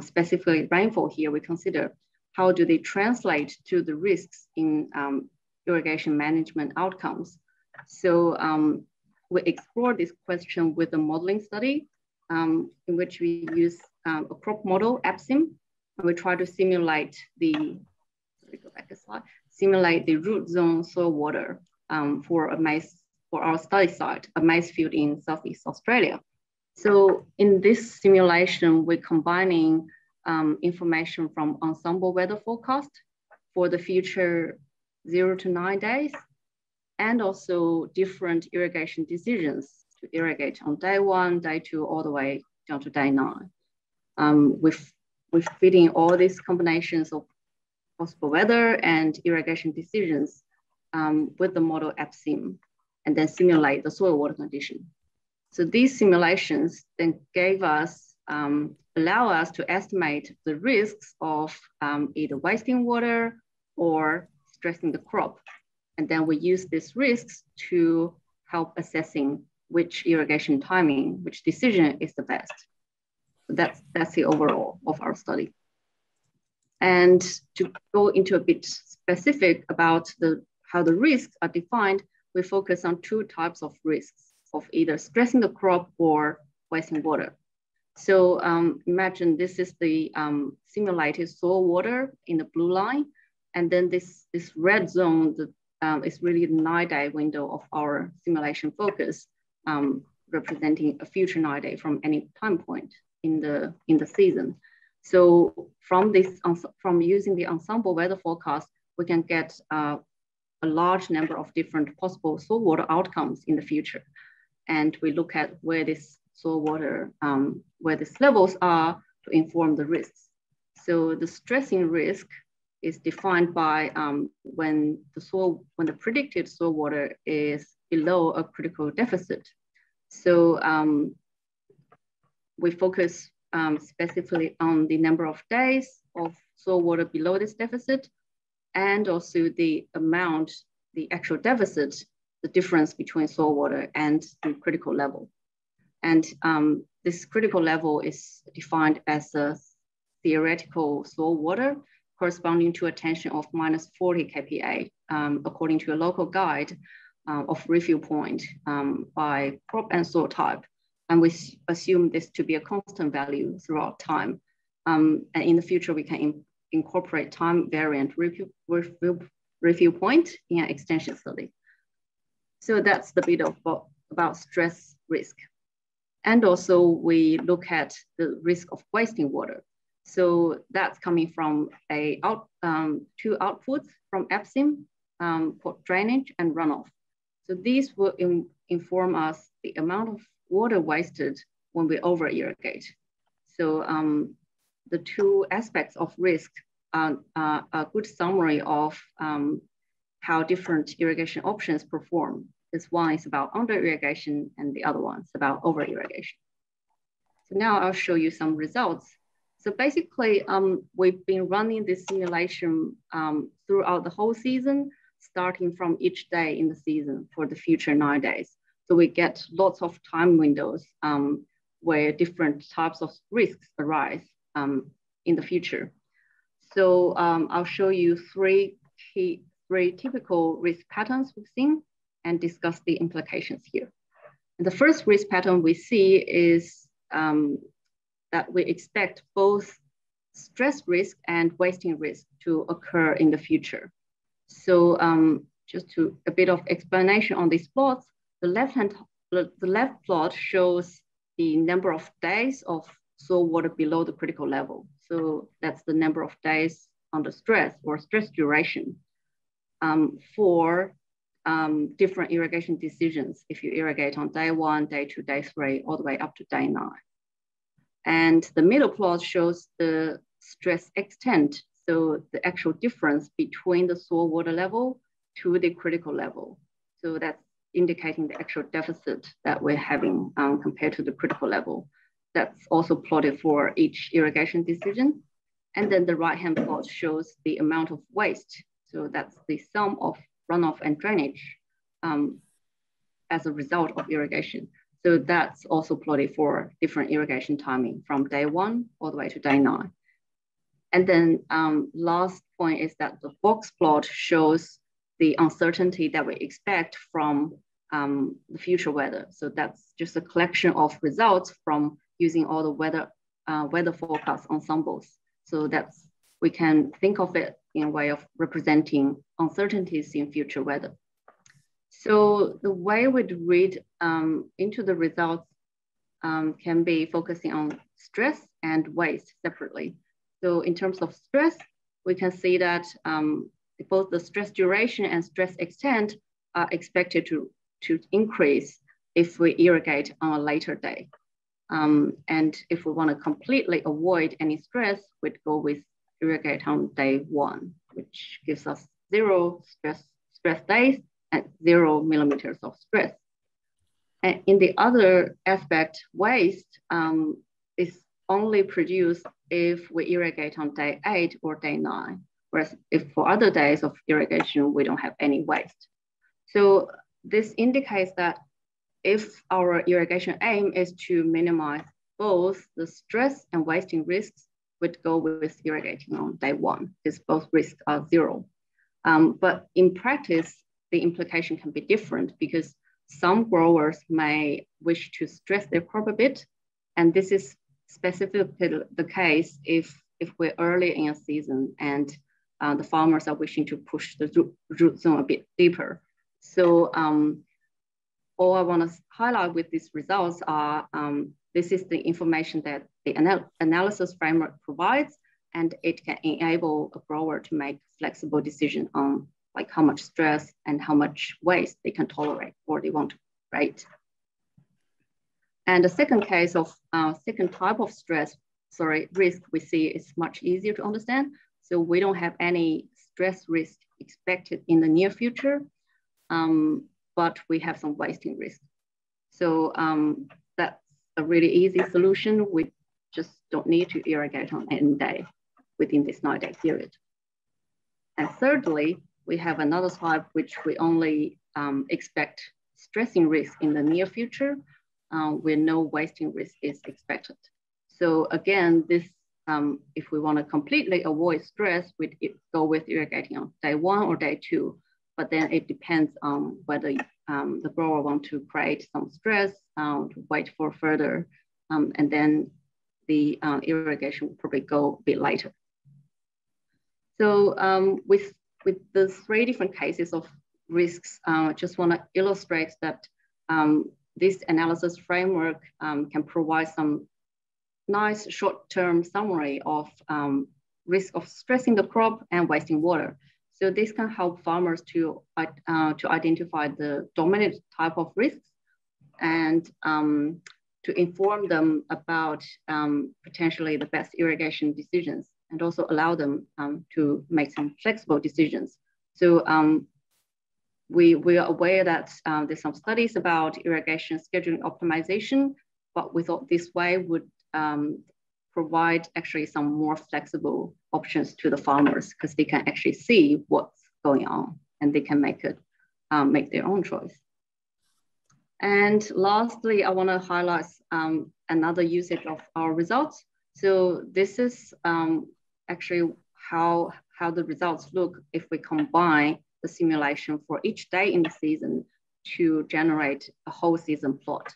specifically rainfall here we consider, how do they translate to the risks in irrigation management outcomes? So we explore this question with a modeling study in which we use a crop model, APSIM, and we try to simulate the, simulate the root zone soil water for a maize, for our study site, a maize field in Southeast Australia. So in this simulation, we're combining information from ensemble weather forecast for the future 0 to 9 days, and also different irrigation decisions to irrigate on day 1, day 2, all the way down to day 9. We're fitting all these combinations of possible weather and irrigation decisions with the model APSIM, and then simulate the soil water condition. So these simulations then gave us, allow us to estimate the risks of either wasting water or stressing the crop. And then we use these risks to help assessing which irrigation timing, which decision is the best. So that's the overall of our study. And to go into a bit specific about the, how the risks are defined, we focus on two types of risks, of either stressing the crop or wasting water. So imagine this is the simulated soil water in the blue line. And then this red zone that, is really the 9-day window of our simulation focus, representing a future 9-day from any time point in the season. So from using the ensemble weather forecast, we can get a large number of different possible soil water outcomes in the future. And we look at where this soil water, where these levels are to inform the risks. So the stressing risk is defined by when the predicted soil water is below a critical deficit. So we focus specifically on the number of days of soil water below this deficit, and also the amount, the actual deficit, the difference between soil water and the critical level. And this critical level is defined as a theoretical soil water corresponding to a tension of -40 kPa, according to a local guide of refill point by crop and soil type. And we assume this to be a constant value throughout time. And in the future, we can incorporate time variant refill point in an extension study. So that's the bit of about stress risk. And also we look at the risk of wasting water. So that's coming from two outputs from APSIM, for drainage and runoff. So these will inform us the amount of water wasted when we over irrigate. So the two aspects of risk are a good summary of how different irrigation options perform. This one is about under irrigation and the other one's about over irrigation. So now I'll show you some results. So basically we've been running this simulation throughout the whole season, starting from each day in the season for the future 9 days. So we get lots of time windows where different types of risks arise in the future. So I'll show you three key very typical risk patterns we've seen and discuss the implications here. And the first risk pattern we see is that we expect both stress risk and wasting risk to occur in the future. So just to a bit of explanation on these plots, the left plot shows the number of days of soil water below the critical level. So that's the number of days under stress or stress duration for different irrigation decisions. If you irrigate on day one, day two, day three, all the way up to day 9. And the middle plot shows the stress extent. So the actual difference between the soil water level to the critical level. So that's indicating the actual deficit that we're having compared to the critical level. That's also plotted for each irrigation decision. And then the right-hand plot shows the amount of waste. So that's the sum of runoff and drainage as a result of irrigation. So that's also plotted for different irrigation timing from day 1 all the way to day 9. And then last point is that the box plot shows the uncertainty that we expect from the future weather. So that's just a collection of results from using all the weather forecast ensembles. So that's, we can think of it in a way of representing uncertainties in future weather. So the way we'd read into the results can be focusing on stress and waste separately. So in terms of stress, we can see that both the stress duration and stress extent are expected to increase if we irrigate on a later day. And if we want to completely avoid any stress, we'd go with irrigate on day 1, which gives us 0 stress days and 0 millimeters of stress. And in the other aspect, waste is only produced if we irrigate on day 8 or day 9, whereas if for other days of irrigation, we don't have any waste. So this indicates that if our irrigation aim is to minimize both the stress and wasting risks, we'd go with irrigating on day 1, because both risks are 0. But in practice, the implication can be different because some growers may wish to stress their crop a bit. And this is specifically the case if we're early in a season and the farmers are wishing to push the root zone a bit deeper. So all I want to highlight with these results are this is the information that the analysis framework provides, and it can enable a grower to make flexible decision on like how much stress and how much waste they can tolerate or they want to rate. And the second case of second type of stress, sorry, risk we see is much easier to understand. So we don't have any stress risk expected in the near future, but we have some wasting risk. So that's a really easy solution. We just don't need to irrigate on any day within this 9-day period. And thirdly, we have another type which we only expect stressing risk in the near future, where no wasting risk is expected. So again, this, if we want to completely avoid stress, we'd go with irrigating on day 1 or day 2, but then it depends on whether the grower wants to create some stress, to wait for further, and then the irrigation will probably go a bit later. So with the 3 different cases of risks, I just want to illustrate that this analysis framework can provide some nice short-term summary of risk of stressing the crop and wasting water. So this can help farmers to identify the dominant type of risks and to inform them about potentially the best irrigation decisions, and also allow them to make some flexible decisions. So we are aware that there's some studies about irrigation scheduling optimization, but we thought this way would provide actually some more flexible options to the farmers, because they can actually see what's going on and they can make it, make their own choice. And lastly, I want to highlight another usage of our results. So this is actually how the results look if we combine the simulation for each day in the season to generate a whole season plot.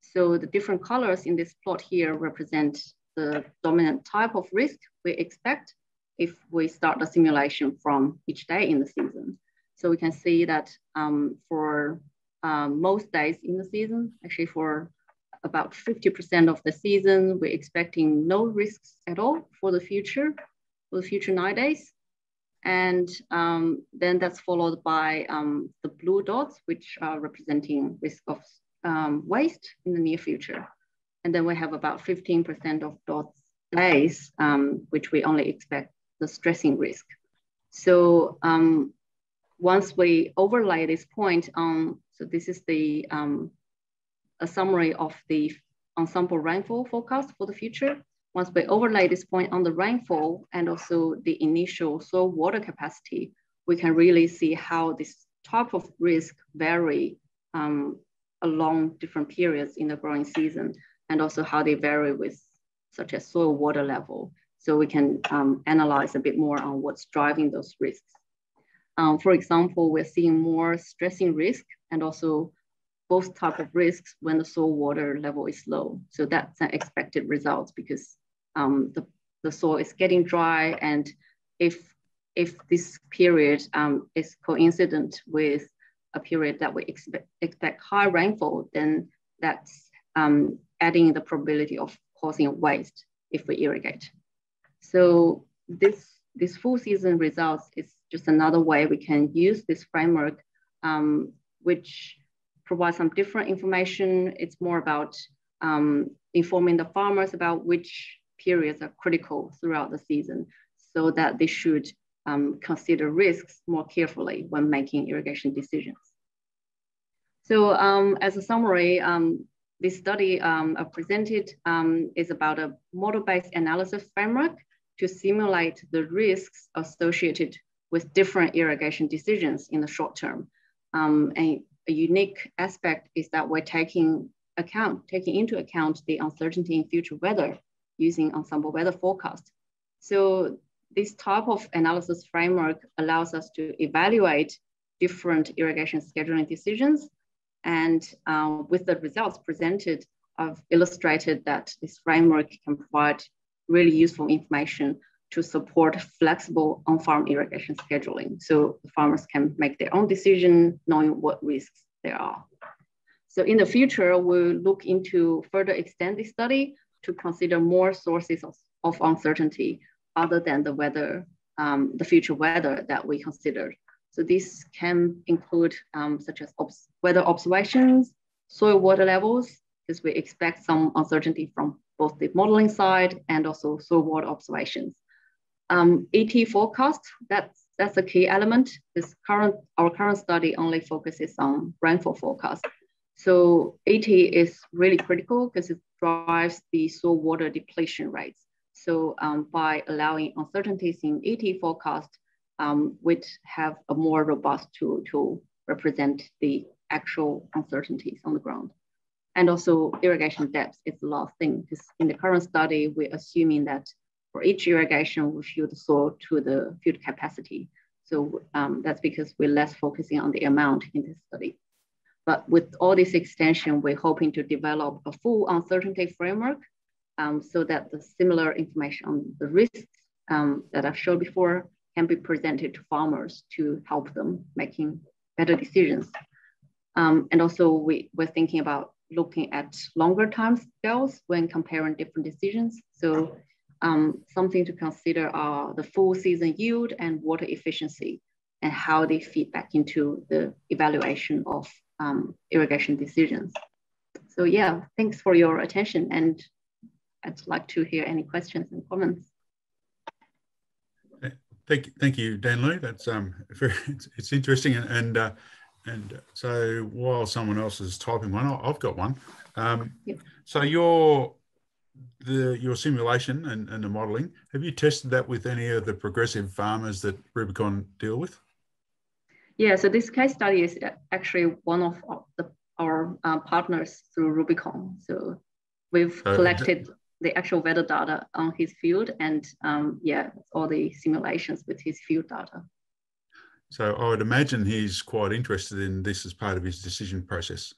So the different colors in this plot here represent the dominant type of risk we expect if we start the simulation from each day in the season. So we can see that for most days in the season, actually for about 50% of the season, we're expecting no risks at all for the future 9 days. And then that's followed by the blue dots, which are representing risk of waste in the near future. And then we have about 15% of dots days, which we only expect the stressing risk. So once we overlay this point on, so this is the a summary of the ensemble rainfall forecast for the future. Once we overlay this point on the rainfall and also the initial soil water capacity, we can really see how this type of risk vary along different periods in the growing season, and also how they vary with such as soil water level. So we can analyze a bit more on what's driving those risks. For example, we're seeing more stressing risk and also both types of risks when the soil water level is low. So that's an expected result because the soil is getting dry, and if this period is coincident with a period that we expect high rainfall, then that's adding the probability of causing waste if we irrigate. So this full season results is just another way we can use this framework, which provides some different information. It's more about informing the farmers about which periods are critical throughout the season so that they should consider risks more carefully when making irrigation decisions. So as a summary, this study I presented is about a model-based analysis framework to simulate the risks associated with different irrigation decisions in the short term. And a unique aspect is that we're taking into account the uncertainty in future weather using ensemble weather forecast. So this type of analysis framework allows us to evaluate different irrigation scheduling decisions. And with the results presented, I've illustrated that this framework can provide really useful information to support flexible on-farm irrigation scheduling, so farmers can make their own decision knowing what risks there are. So in the future, we'll look into further extend this study to consider more sources of uncertainty other than the weather, the future weather that we considered. So this can include such as weather observations, soil water levels, because we expect some uncertainty from both the modeling side and also soil water observations. ET forecast, that's a key element. Our current study only focuses on rainfall forecast. So ET is really critical because it drives the soil water depletion rates. So by allowing uncertainties in ET forecast, we'd have a more robust tool to represent the actual uncertainties on the ground. And also irrigation depth is the last thing, because in the current study, we're assuming that for each irrigation, we fill the soil to the field capacity. So that's because we're less focusing on the amount in this study. But with all this extension, we're hoping to develop a full uncertainty framework so that the similar information on the risks that I've shown before can be presented to farmers to help them making better decisions. And also we're thinking about looking at longer time scales when comparing different decisions. So something to consider are the full season yield and water efficiency and how they feed back into the evaluation of irrigation decisions. So yeah, thanks for your attention, and I'd like to hear any questions and comments. Thank you, Danlu. That's it's interesting, and so while someone else is typing one, I've got one. Yep. So your simulation and the modelling, have you tested that with any of the progressive farmers that Rubicon deal with? Yeah, so this case study is actually one of our partners through Rubicon. So we've collected the actual weather data on his field and yeah, all the simulations with his field data. So I would imagine he's quite interested in this as part of his decision process.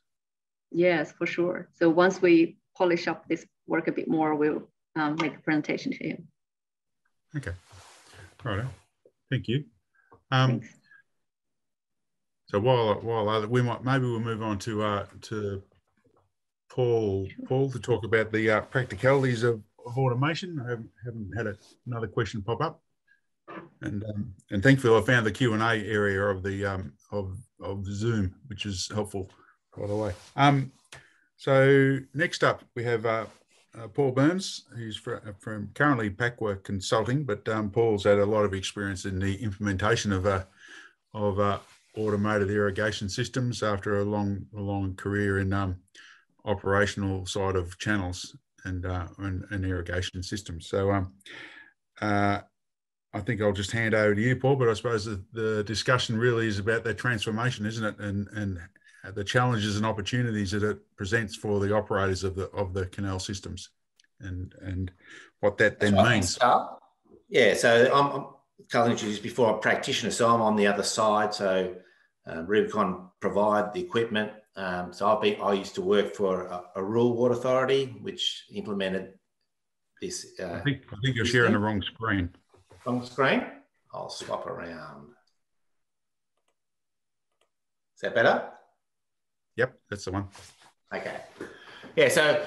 Yes, for sure. So once we polish up this work a bit more, we'll make a presentation to him. Okay. All right. Thank you. So maybe we'll move on to Paul to talk about the practicalities of automation. I haven't had another question pop up, and thankfully I found the Q&A area of the of Zoom, which is helpful, by the way. So next up we have Paul Byrnes, who's from currently PACWA Consulting, but Paul's had a lot of experience in the implementation of automated irrigation systems after a long career in operational side of channels and irrigation systems. So I think I'll just hand over to you, Paul, but I suppose the discussion really is about that transformation, isn't it? And the challenges and opportunities that it presents for the operators of the canal systems, and what that then means. Yeah, so Carl introduced before, I'm a practitioner, so I'm on the other side. So Rubicon provide the equipment. So I used to work for a rural water authority, which implemented this. I think you're sharing the wrong screen. Wrong screen? I'll swap around. Is that better? Yep, that's the one. Okay. Yeah, so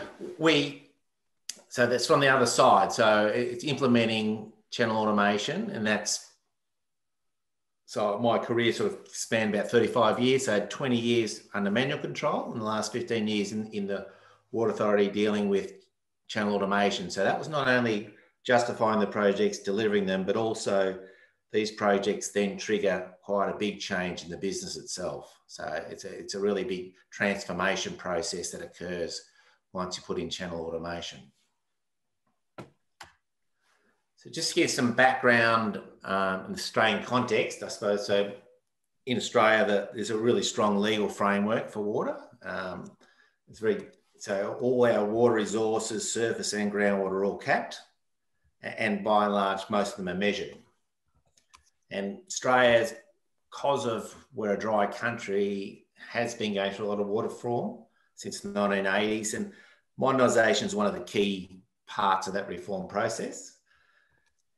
that's from the other side. So it's implementing channel automation, and that's, so my career sort of spanned about 35 years. So I had 20 years under manual control and the last 15 years in the Water Authority dealing with channel automation. So that was not only justifying the projects, delivering them, but also these projects then trigger quite a big change in the business itself. So it's a really big transformation process that occurs once you put in channel automation. So just to give some background in Australian context, I suppose. So in Australia, there's a really strong legal framework for water. So all our water resources, surface and groundwater, are all capped, and by and large, most of them are measured. And Australia, because of we're a dry country, has been going through a lot of water reform since the 1980s, and modernisation is one of the key parts of that reform process.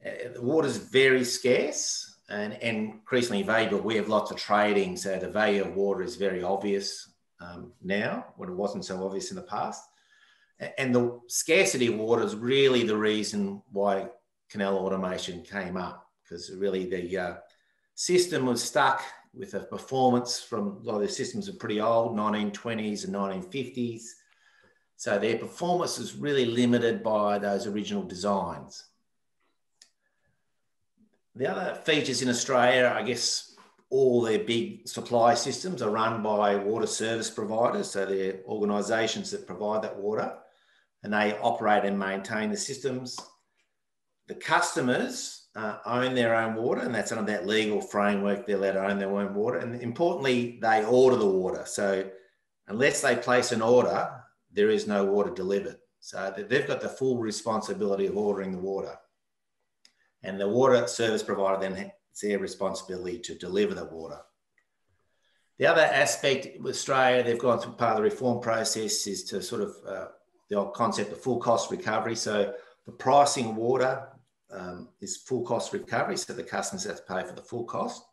The water's very scarce and increasingly valuable. We have lots of trading, so the value of water is very obvious now, when it wasn't so obvious in the past. And the scarcity of water is really the reason why canal automation came up, because really the system was stuck with a performance from, a lot of the systems are pretty old, 1920s and 1950s. So their performance is really limited by those original designs. The other features in Australia, I guess, all their big supply systems are run by water service providers. So they're organisations that provide that water, and they operate and maintain the systems. The customers own their own water, and that's under that legal framework. They're allowed to own their own water. And importantly, they order the water. So unless they place an order, there is no water delivered. So they've got the full responsibility of ordering the water. And the water service provider then it's their responsibility to deliver the water. The other aspect with Australia, they've gone through part of the reform process is to sort of the old concept of full cost recovery. So the pricing of water is full cost recovery. So the customers have to pay for the full cost.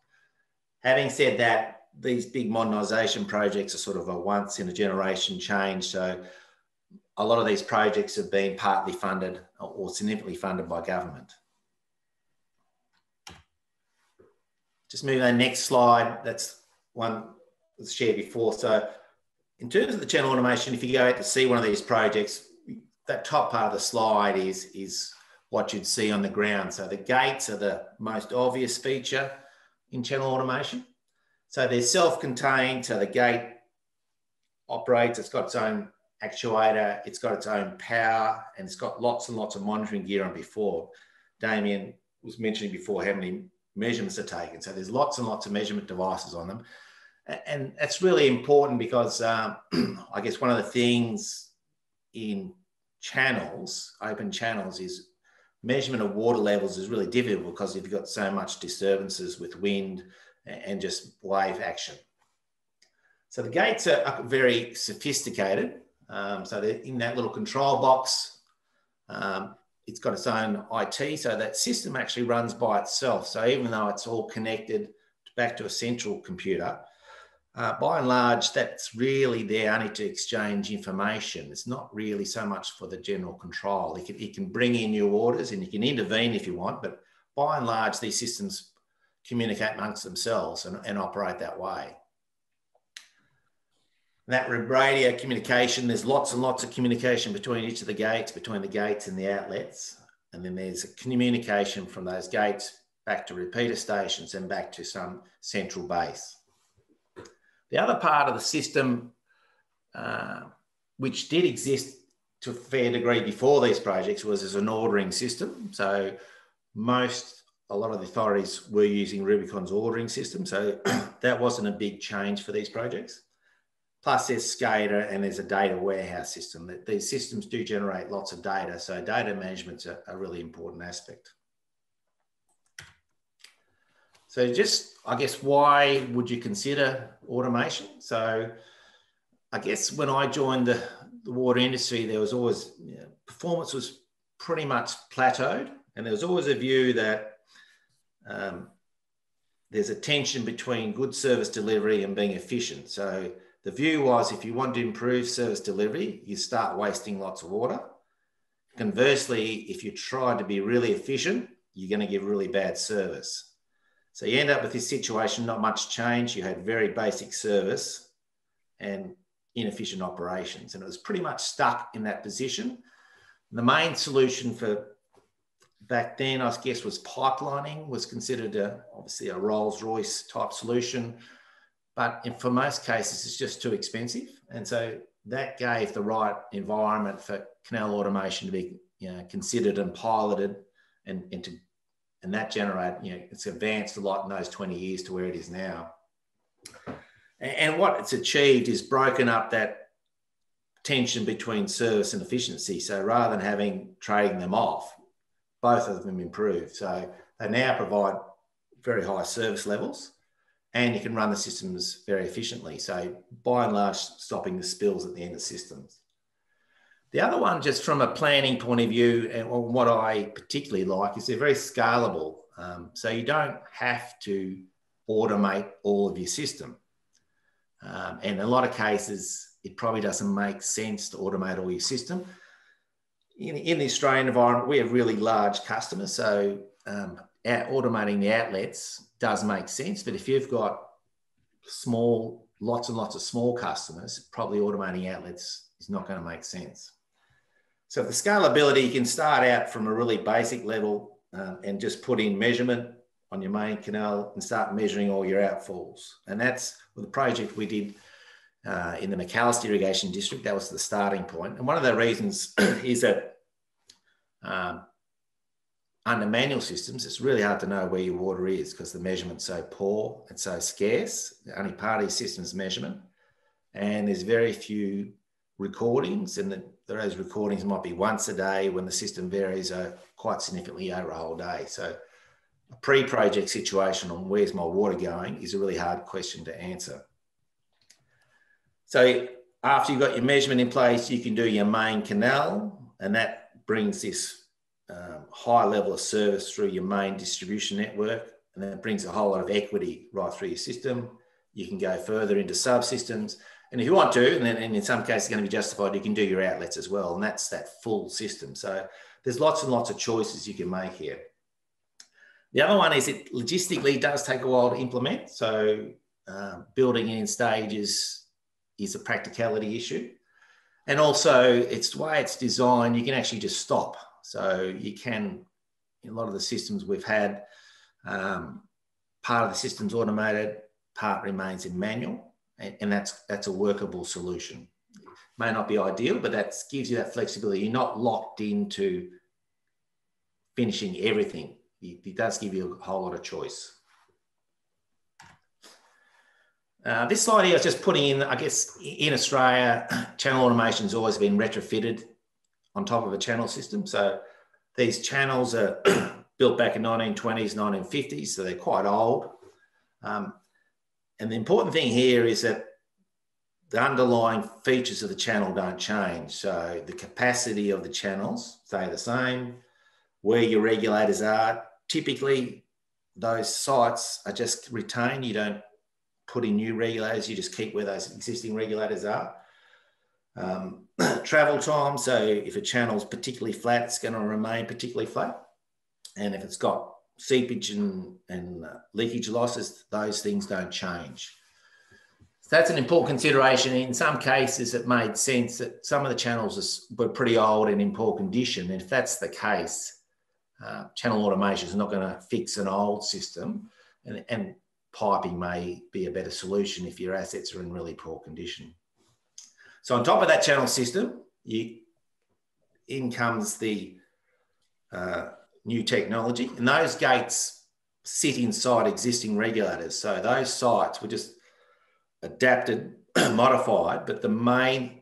Having said that, these big modernisation projects are sort of a once in a generation change. So a lot of these projects have been partly funded or significantly funded by government. Just moving to the next slide. That's one that was shared before. So in terms of the channel automation, if you go out to see one of these projects, that top part of the slide is what you'd see on the ground. So the gates are the most obvious feature in channel automation. So they're self-contained. So the gate operates, it's got its own actuator, it's got its own power, and it's got lots and lots of monitoring gear on before. Damien was mentioning before how many measurements are taken. So there's lots and lots of measurement devices on them. And that's really important because I guess one of the things in channels, open channels, is measurement of water levels is really difficult because you've got so much disturbances with wind and just wave action. So the gates are very sophisticated. So they're in that little control box. It's got its own IT, so that system actually runs by itself. So even though it's all connected back to a central computer, by and large, that's really there only to exchange information. It's not really so much for the general control. It can bring in new orders and you can intervene if you want, but by and large, these systems communicate amongst themselves and operate that way. That radio communication, there's lots and lots of communication between each of the gates, between the gates and the outlets. And then there's a communication from those gates back to repeater stations and back to some central base. The other part of the system, which did exist to a fair degree before these projects, was as an ordering system. So a lot of the authorities were using Rubicon's ordering system. So that wasn't a big change for these projects. Plus there's SCADA and there's a data warehouse system. These systems do generate lots of data, so data management's a really important aspect. So just, I guess, why would you consider automation? So I guess when I joined the water industry, there was always, performance was pretty much plateaued, and there was always a view that there's a tension between good service delivery and being efficient. So the view was, if you want to improve service delivery, you start wasting lots of water. Conversely, if you try to be really efficient, you're going to give really bad service. So you end up with this situation, not much change. You had very basic service and inefficient operations. And it was pretty much stuck in that position. The main solution for back then, I guess, was pipelining, was considered obviously a Rolls-Royce type solution. But for most cases, it's just too expensive. And so that gave the right environment for canal automation to be considered and piloted, and that generated, it's advanced a lot in those 20 years to where it is now. And what it's achieved is broken up that tension between service and efficiency. So rather than trading them off, both of them improved. So they now provide very high service levels, and you can run the systems very efficiently. So by and large, stopping the spills at the end of systems. The other one, just from a planning point of view, and what I particularly like, is they're very scalable. So you don't have to automate all of your system. And in a lot of cases, it probably doesn't make sense to automate all your system. In the Australian environment, we have really large customers. So automating the outlets does make sense, but if you've got lots and lots of small customers, probably automating outlets is not going to make sense. So for scalability, you can start out from a really basic level and just put in measurement on your main canal and start measuring all your outfalls. And that's the project we did in the Macalister Irrigation District. That was the starting point. And one of the reasons is that under manual systems, it's really hard to know where your water is because the measurement's so poor and so scarce. Only part of your system's measurement. And there's very few recordings, and those recordings might be once a day when the system varies quite significantly over a whole day. So a pre-project situation on where's my water going is a really hard question to answer. So after you've got your measurement in place, you can do your main canal, and that brings this high level of service through your main distribution network, and that brings a whole lot of equity right through your system. You can go further into subsystems, and if you want to, and in some cases it's going to be justified, you can do your outlets as well, and that's that full system. So there's lots and lots of choices you can make here. The other one is it logistically does take a while to implement, so building in stages is a practicality issue, and also it's the way it's designed, you can actually just stop. So you can, in a lot of the systems we've had, part of the system's automated, part remains in manual, and that's a workable solution. It may not be ideal, but that gives you that flexibility. You're not locked into finishing everything. It does give you a whole lot of choice. This slide here is just putting in, I guess, in Australia, channel automation's always been retrofitted on top of a channel system. So these channels are built back in 1920s, 1950s, so they're quite old. And the important thing here is that the underlying features of the channel don't change. So the capacity of the channels stay the same, where your regulators are. Typically, those sites are just retained. You don't put in new regulators, you just keep where those existing regulators are. Travel time, so if a channel's particularly flat, it's going to remain particularly flat. And if it's got seepage and leakage losses, those things don't change. So that's an important consideration. In some cases, it made sense that some of the channels were pretty old and in poor condition. And if that's the case, channel automation is not going to fix an old system, and piping may be a better solution if your assets are in really poor condition. So on top of that channel system, in comes the new technology, and those gates sit inside existing regulators. So those sites were just adapted, modified, but the main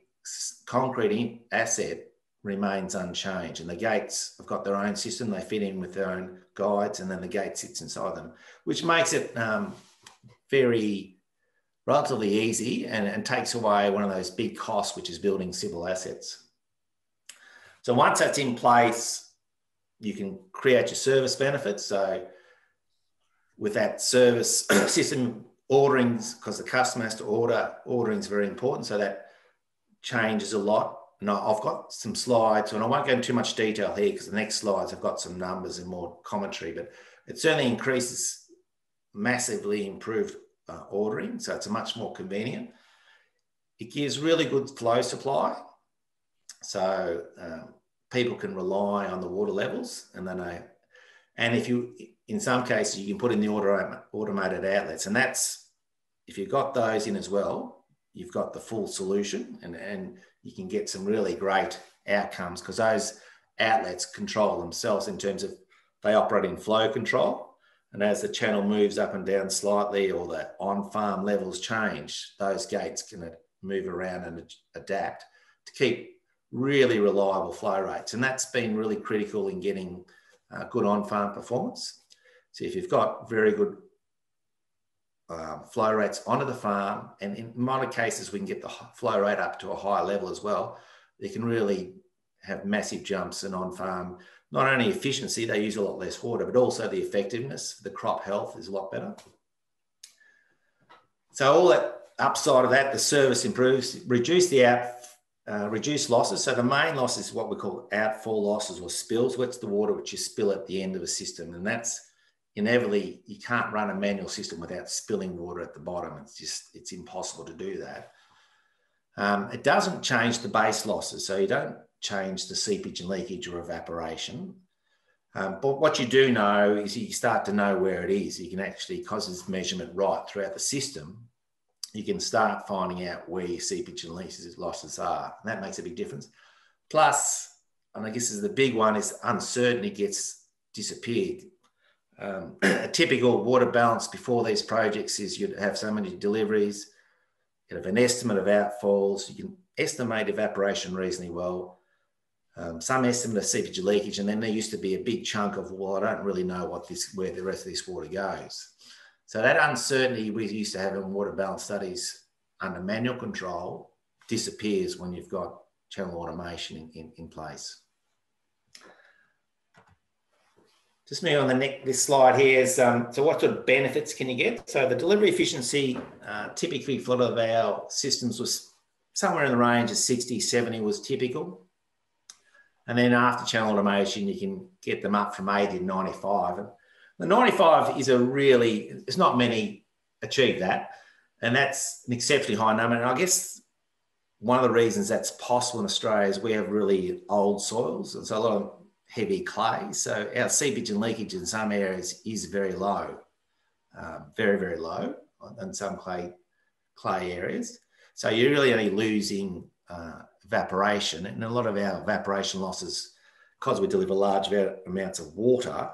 concrete asset remains unchanged, and the gates have got their own system. They fit in with their own guides, and then the gate sits inside them, which makes it relatively easy and takes away one of those big costs, which is building civil assets. So once that's in place, you can create your service benefits. So with that service system, orderings, because the customer has to order, ordering is very important. So that changes a lot. Now I've got some slides, and I won't go into too much detail here because the next slides have got some numbers and more commentary, but it certainly increases massively improved ordering, so it's much more convenient. It gives really good flow supply, so people can rely on the water levels, and they know. And if you, in some cases, you can put in the automated outlets, and that's if you've got those in as well, you've got the full solution, and you can get some really great outcomes because those outlets control themselves in terms of they operate in flow control. And as the channel moves up and down slightly, or the on-farm levels change, those gates can move around and adapt to keep really reliable flow rates. And that's been really critical in getting good on-farm performance. So if you've got very good flow rates onto the farm, and in minor cases, we can get the flow rate up to a higher level as well, they can really have massive jumps in on-farm. Not only efficiency, they use a lot less water, but also the effectiveness, the crop health is a lot better. So all that upside of that, the service improves, reduce losses. So the main loss is what we call outfall losses or spills. What's the water which you spill at the end of a system? And that's inevitably, you can't run a manual system without spilling water at the bottom. It's just, it's impossible to do that. It doesn't change the base losses. So you don't change the seepage and leakage or evaporation. But what you do know is you start to know where it is. You can actually, because it's measurement right throughout the system, you can start finding out where your seepage and leakage losses are. And that makes a big difference. Plus, and I guess is the big one, is uncertainty gets disappeared. A typical water balance before these projects is you'd have so many deliveries, you'd have an estimate of outfalls, you can estimate evaporation reasonably well, some estimate of seepage leakage, and then there used to be a big chunk of, well, I don't really know what this, where the rest of this water goes. So that uncertainty we used to have in water balance studies under manual control disappears when you've got channel automation in place. Just moving on the next, this slide here is, so what sort of benefits can you get? So the delivery efficiency, typically for our systems was somewhere in the range of 60, 70 was typical. And then after channel automation, you can get them up from 80 to 95. And the 95 is a really, it's not many achieve that. And that's an exceptionally high number. And I guess one of the reasons that's possible in Australia is we have really old soils. There's a lot of heavy clay. So our seepage and leakage in some areas is very low, very, very low in some clay areas. So you're really only losing evaporation, and a lot of our evaporation losses, because we deliver large amounts of water,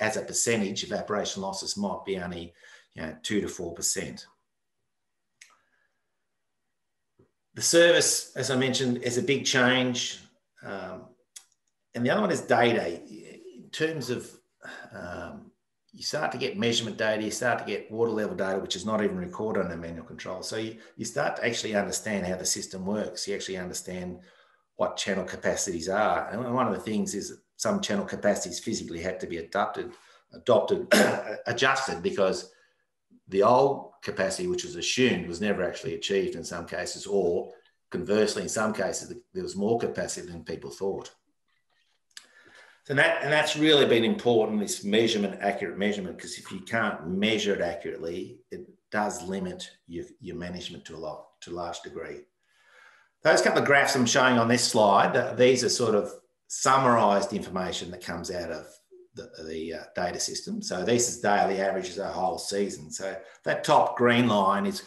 as a percentage, evaporation losses might be only 2 to 4%. The service, as I mentioned, is a big change, and the other one is data. In terms of you start to get measurement data, you start to get water level data, which is not even recorded under manual control. So you start to actually understand how the system works. You actually understand what channel capacities are. And one of the things is that some channel capacities physically had to be adopted, adjusted, because the old capacity, which was assumed, was never actually achieved in some cases, or conversely, in some cases, there was more capacity than people thought. So that's really been important, this measurement, accurate measurement, because if you can't measure it accurately, it does limit your management to a large degree. Those couple of graphs I'm showing on this slide, these are sort of summarised information that comes out of the data system. So this is daily averages a whole season. So that top green line is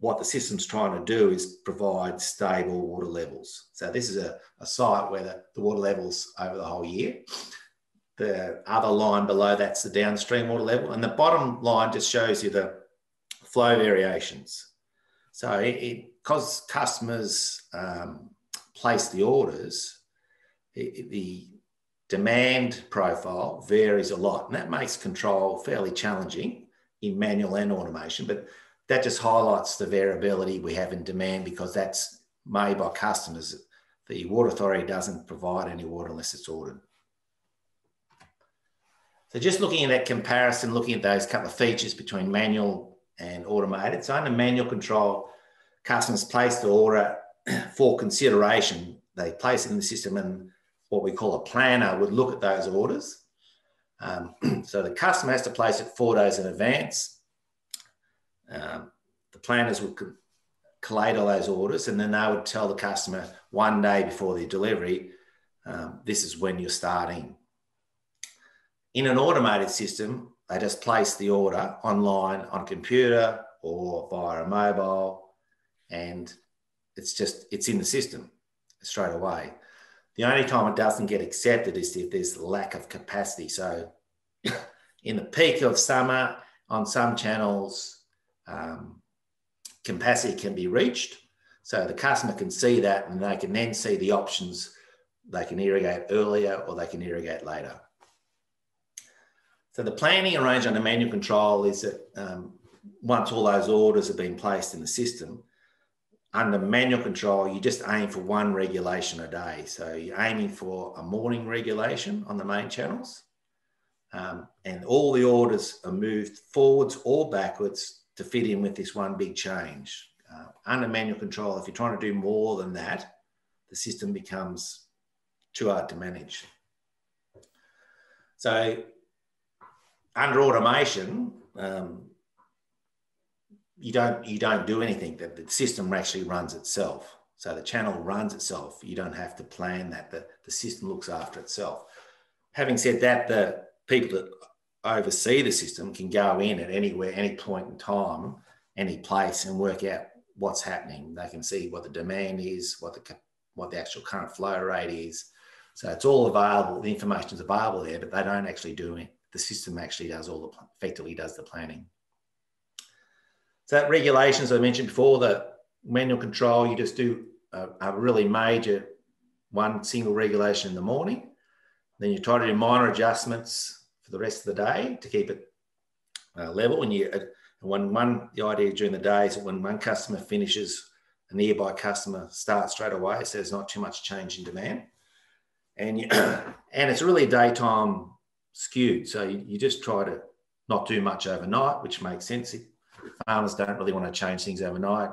what the system's trying to do, is provide stable water levels. So this is a site where the water levels over the whole year. The other line below, that's the downstream water level. And the bottom line just shows you the flow variations. So because customers place the orders, the demand profile varies a lot, and that makes control fairly challenging in manual and automation, but that just highlights the variability we have in demand, because that's made by customers. The Water Authority doesn't provide any water unless it's ordered. So just looking at that comparison, looking at those couple of features between manual and automated. So under manual control, customers place the order for consideration. They place it in the system, and what we call a planner would look at those orders. So the customer has to place it 4 days in advance. The planners would collate all those orders, and then they would tell the customer 1 day before their delivery, this is when you're starting. In an automated system, they just place the order online on a computer or via a mobile, and it's in the system straight away. The only time it doesn't get accepted is if there's lack of capacity. So in the peak of summer, on some channels, capacity can be reached. So the customer can see that, and they can then see the options. They can irrigate earlier or they can irrigate later. So the planning arranged under manual control is that once all those orders have been placed in the system, under manual control, you just aim for one regulation a day. So you're aiming for a morning regulation on the main channels, and all the orders are moved forwards or backwards to fit in with this one big change. Under manual control, if you're trying to do more than that, the system becomes too hard to manage. So under automation, you don't do anything. The system actually runs itself. So the channel runs itself. You don't have to plan that. The system looks after itself. Having said that, the people that oversee the system can go in at anywhere, any point in time, any place, and work out what's happening. They can see what the demand is, what the actual current flow rate is. So it's all available. The information is available there, but they don't actually do it. The system actually does effectively does the planning. So that regulation, as I mentioned before, the manual control, you just do a really major one single regulation in the morning. Then you try to do minor adjustments for the rest of the day to keep it level. And the idea during the day is that when one customer finishes, a nearby customer starts straight away, so there's not too much change in demand. And it's really daytime skewed. So you just try to not do much overnight, which makes sense. Farmers don't really want to change things overnight.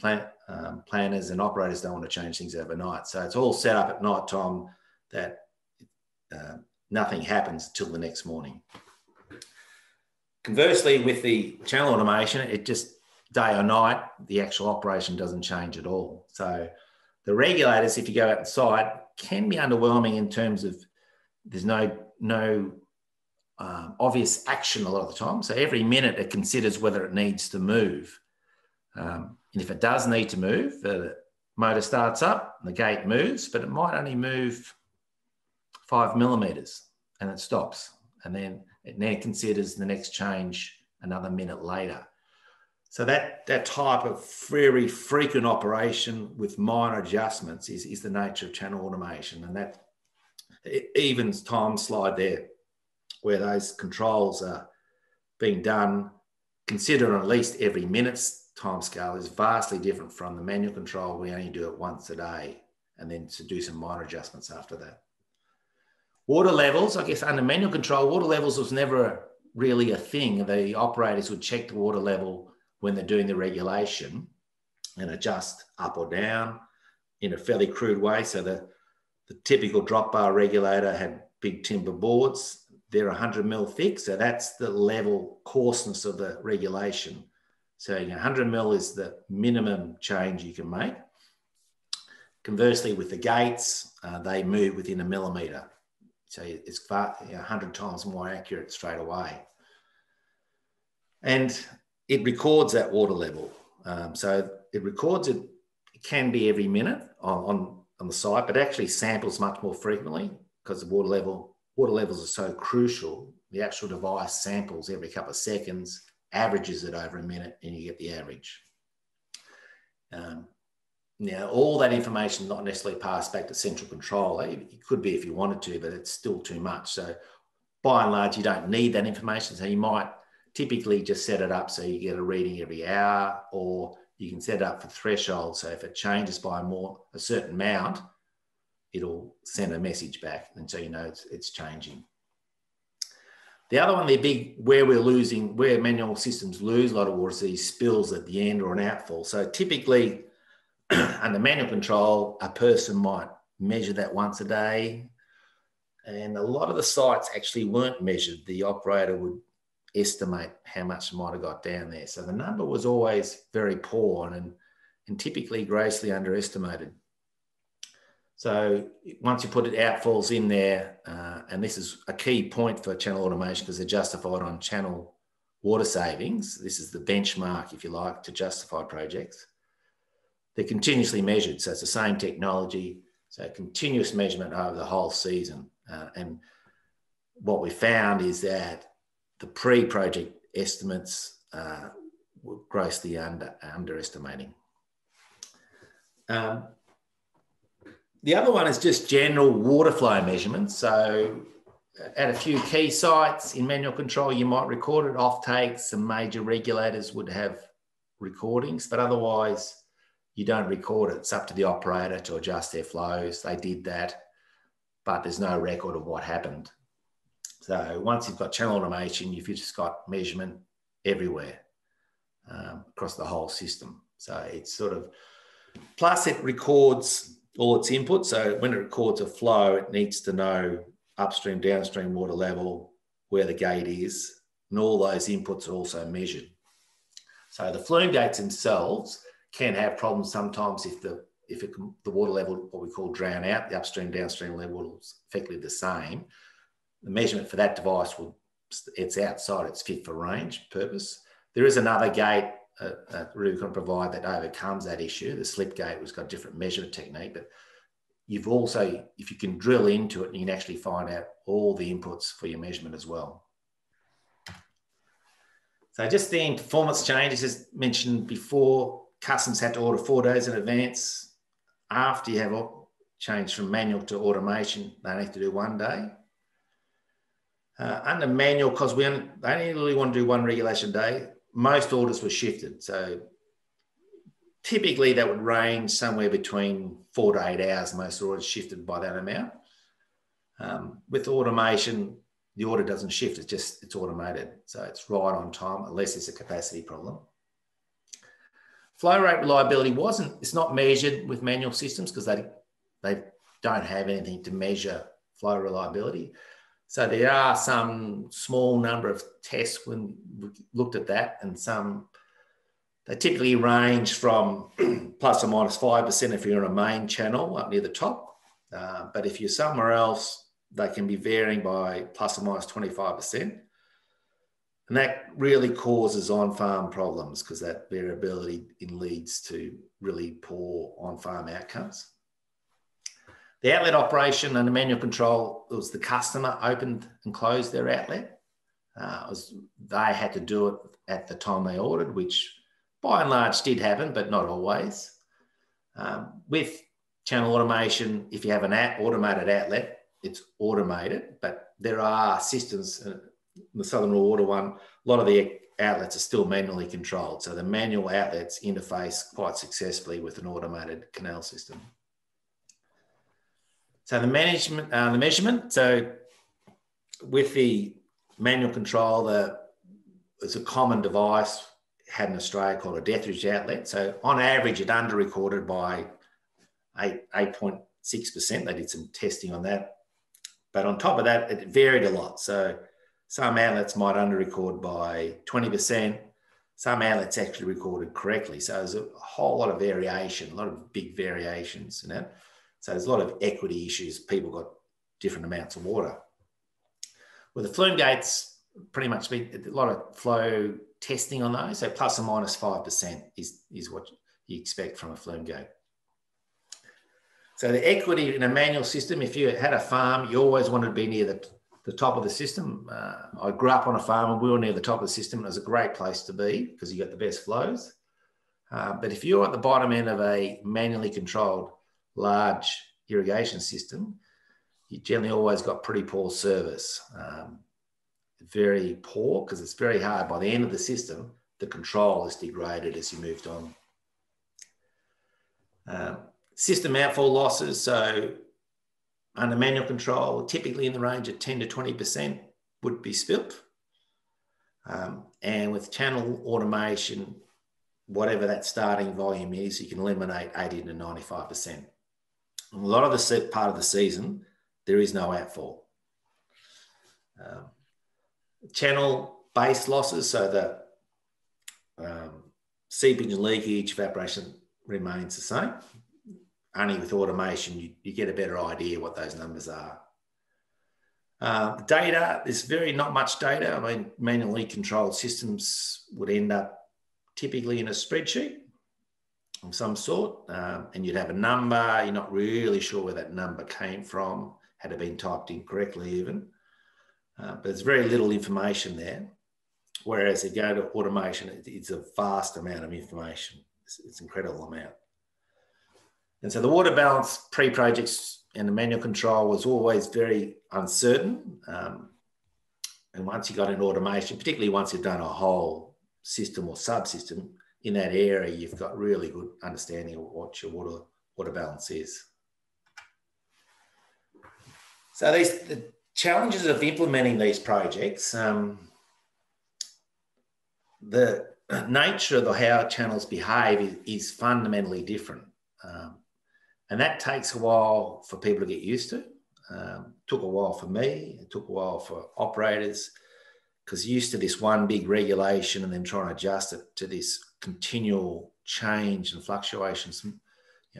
Planners and operators don't want to change things overnight. So it's all set up at night time that nothing happens till the next morning. Conversely, with the channel automation, it just day or night, the actual operation doesn't change at all. So the regulators, if you go outside, can be underwhelming in terms of there's no obvious action a lot of the time. So every minute it considers whether it needs to move. And if it does need to move, the motor starts up, the gate moves, but it might only move 5 millimetres and it stops. And then it now considers the next change another minute later. So that type of very frequent operation with minor adjustments is the nature of channel automation. And that Even's time slide there where those controls are being done, consider at least every minute's timescale is vastly different from the manual control. We only do it once a day, and then to do some minor adjustments after that. Water levels, I guess under manual control, water levels was never really a thing. The operators would check the water level when they're doing the regulation and adjust up or down in a fairly crude way. So the typical drop bar regulator had big timber boards. They're 100 mil thick, so that's the level coarseness of the regulation. So 100 mil is the minimum change you can make. Conversely, with the gates, they move within a millimetre. So it's 100 times more accurate straight away. And it records that water level. So it records it, it can be every minute on the site, but actually samples much more frequently because the water levels are so crucial. The actual device samples every couple of seconds, averages it over a minute, and you get the average. Now, all that information not necessarily passed back to central control. It could be if you wanted to, but it's still too much. So by and large, you don't need that information. So you might typically just set it up so you get a reading every hour, or you can set it up for threshold. So if it changes by a certain amount, it'll send a message back. And so you know it's changing. The other one, the big, where manual systems lose a lot of water is these spills at the end or an outfall. So typically, under manual control, a person might measure that once a day. And a lot of the sites actually weren't measured. The operator would estimate how much might have got down there. So the number was always very poor and typically grossly underestimated. So once you put it outfalls in there, and this is a key point for channel automation because they're justified on channel water savings. This is the benchmark, if you like, to justify projects. They're continuously measured, so it's the same technology, so continuous measurement over the whole season. And what we found is that the pre-project estimates were grossly underestimating. The other one is just general water flow measurements. So at a few key sites in manual control, you might record it, off-takes, some major regulators would have recordings, but otherwise, you don't record it. It's up to the operator to adjust their flows. They did that, but there's no record of what happened. So once you've got channel automation, you've just got measurement everywhere across the whole system. So it's sort of, plus it records all its input. So when it records a flow, it needs to know upstream, downstream water level, where the gate is, and all those inputs are also measured. So the flume gates themselves can have problems sometimes if the water level, what we call drown out, the upstream, downstream level is effectively the same. The measurement for that device, it's outside, it's fit for range purpose. There is another gate that Rubicon provide that overcomes that issue. The slip gate has got a different measurement technique, but you've also, if you can drill into it, you can actually find out all the inputs for your measurement as well. So just the performance changes, as mentioned before, customers had to order 4 days in advance. After you have changed from manual to automation, they need to do 1 day. Under manual, because they only really want to do one regulation day, most orders were shifted. So typically that would range somewhere between 4 to 8 hours. Most orders shifted by that amount. With automation, the order doesn't shift. It's automated. So it's right on time, unless it's a capacity problem. Flow rate reliability it's not measured with manual systems because they don't have anything to measure flow reliability. So there are some small number of tests when we looked at that, and they typically range from plus or minus 5% if you're on a main channel up near the top. But if you're somewhere else, they can be varying by plus or minus 25%. And that really causes on-farm problems because that variability leads to really poor on-farm outcomes. The outlet operation under manual control, it was the customer opened and closed their outlet. They had to do it at the time they ordered, which by and large did happen, but not always. With channel automation, if you have an automated outlet, it's automated, but there are systems, the Southern Rural Water one, a lot of the outlets are still manually controlled. So the manual outlets interface quite successfully with an automated canal system. So the management, the measurement, so with the manual control, it's a common device had in Australia called a death ridge outlet. So on average, it under-recorded by 8.6%. They did some testing on that. But on top of that, it varied a lot. So some outlets might under-record by 20%. Some outlets actually recorded correctly. So there's a whole lot of variation, a lot of big variations in that. So there's a lot of equity issues. People got different amounts of water. With the flume gates, pretty much a lot of flow testing on those. So plus or minus 5% is what you expect from a flume gate. So the equity in a manual system, if you had a farm, you always wanted to be near the top of the system. I grew up on a farm and we were near the top of the system. It was a great place to be because you got the best flows. But if you're at the bottom end of a manually controlled large irrigation system, you generally always got pretty poor service. Very poor, because it's very hard. By the end of the system, the control is degraded as you moved on. System outfall losses, so under manual control, typically in the range of 10 to 20% would be spilt. And with channel automation, whatever that starting volume is, you can eliminate 80 to 95%. A lot of the part of the season, there is no outfall. Channel-based losses, so the seepage and leakage, evaporation remains the same. Only with automation, you get a better idea what those numbers are. Data, there's very not much data. I mean, manually controlled systems would end up typically in a spreadsheet of some sort, and you'd have a number. You're not really sure where that number came from, had it been typed in correctly even. But there's very little information there. Whereas if you go to automation, it's a vast amount of information. It's an incredible amount. And so the water balance pre-projects and the manual control was always very uncertain. And once you got into automation, particularly once you've done a whole system or subsystem in that area, you've got really good understanding of what your water balance is. So the challenges of implementing these projects, the nature of how channels behave is fundamentally different. And that takes a while for people to get used to. Took a while for me, it took a while for operators, because used to this one big regulation and then trying to adjust it to this continual change and fluctuations, you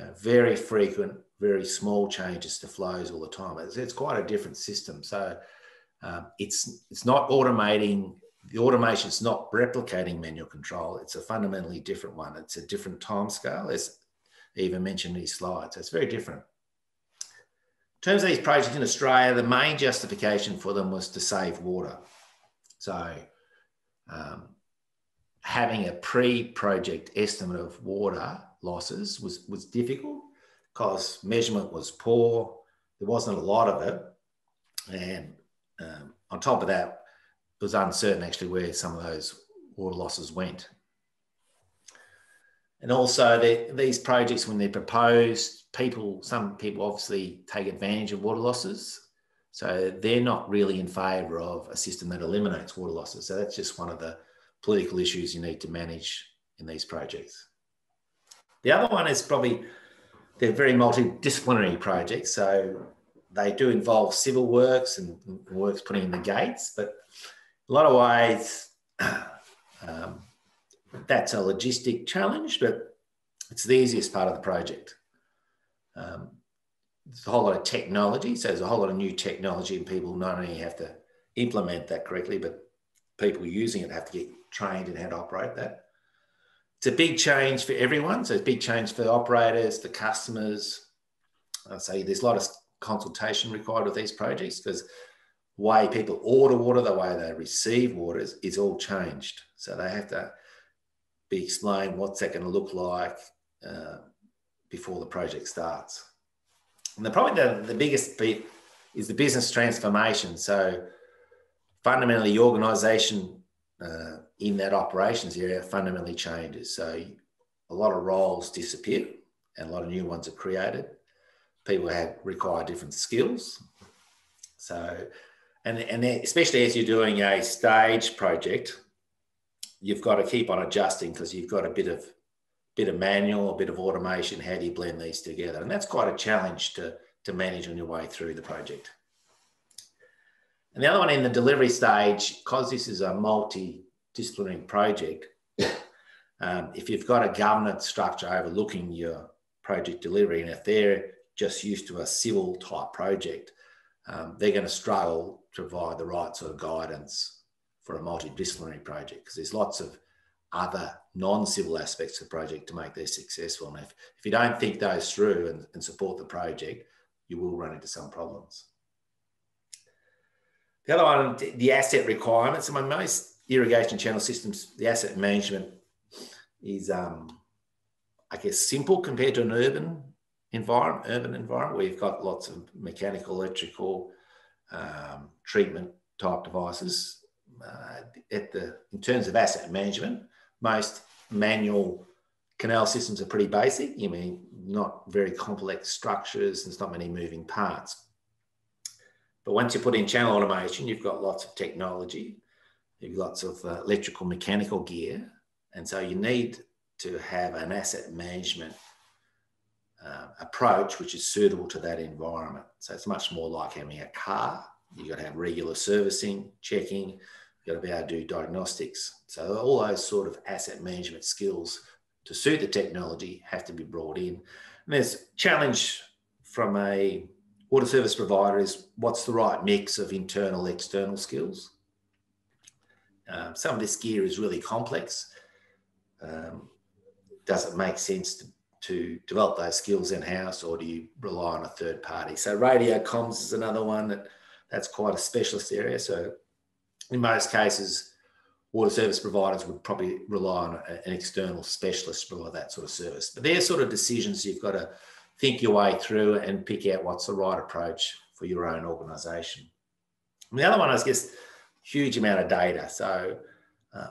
know, very frequent, very small changes to flows all the time. It's quite a different system. So it's not automating, the automation's not replicating manual control. It's a fundamentally different one. It's a different time scale. It's even mentioned in these slides. So it's very different. In terms of these projects in Australia, the main justification for them was to save water. So having a pre-project estimate of water losses was difficult because measurement was poor. There wasn't a lot of it. And on top of that, it was uncertain actually where some of those water losses went. And also these projects, when they're proposed, some people obviously take advantage of water losses. So they're not really in favour of a system that eliminates water losses. So that's just one of the political issues you need to manage in these projects. The other one is probably they're very multidisciplinary projects. So they do involve civil works and works putting in the gates, but a lot of ways, that's a logistic challenge, but it's the easiest part of the project. There's a whole lot of technology, so there's a whole lot of new technology and people not only have to implement that correctly, but people using it have to get trained in how to operate that. It's a big change for everyone, so it's a big change for the operators, the customers. So there's a lot of consultation required with these projects because the way people order water, the way they receive water is all changed. So they have to be explained what's that going to look like before the project starts. And the, probably the biggest is the business transformation. So fundamentally, the organisation in that operations area fundamentally changes. So a lot of roles disappear and a lot of new ones are created. People require different skills. So, and especially as you're doing a stage project, you've got to keep on adjusting because you've got a bit of manual, a bit of automation. How do you blend these together? And that's quite a challenge to manage on your way through the project. And the other one in the delivery stage, because this is a multidisciplinary project, if you've got a governance structure overlooking your project delivery, and if they're just used to a civil type project, they're going to struggle to provide the right sort of guidance for a multidisciplinary project, because there's lots of other non-civil aspects of the project to make this successful. And if you don't think those through and support the project, you will run into some problems. The other one, the asset requirements. I mean, most irrigation channel systems, the asset management is, I guess, simple compared to an urban environment where you've got lots of mechanical, electrical, treatment type devices. In terms of asset management, most manual canal systems are pretty basic. I mean, not very complex structures, there's not many moving parts. But once you put in channel automation, you've got lots of technology, you've got lots of electrical, mechanical gear. And so you need to have an asset management approach which is suitable to that environment. So it's much more like having a car. You've got to have regular servicing, checking, you've got to be able to do diagnostics. So all those sort of asset management skills to suit the technology have to be brought in. And there's a challenge from a water service provider is what's the right mix of internal and external skills. Some of this gear is really complex. Does it make sense to develop those skills in-house, or do you rely on a third party? So radio comms is another one that's quite a specialist area. So in most cases, water service providers would probably rely on an external specialist to provide that sort of service. But they're sort of decisions you've got to think your way through and pick out what's the right approach for your own organisation. The other one is just huge amount of data. So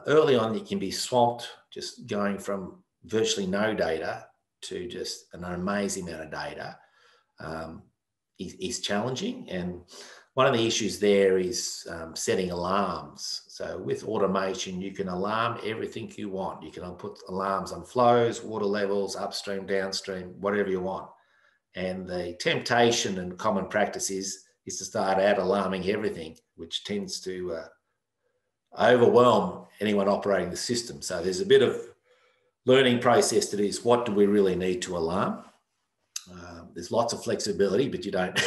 early on, you can be swamped just going from virtually no data to just an amazing amount of data is challenging. And one of the issues there is setting alarms. So with automation, you can alarm everything you want. You can put alarms on flows, water levels, upstream, downstream, whatever you want. And the temptation and common practice is to start out alarming everything, which tends to overwhelm anyone operating the system. So there's a bit of learning process to do is what do we really need to alarm? There's lots of flexibility, but you don't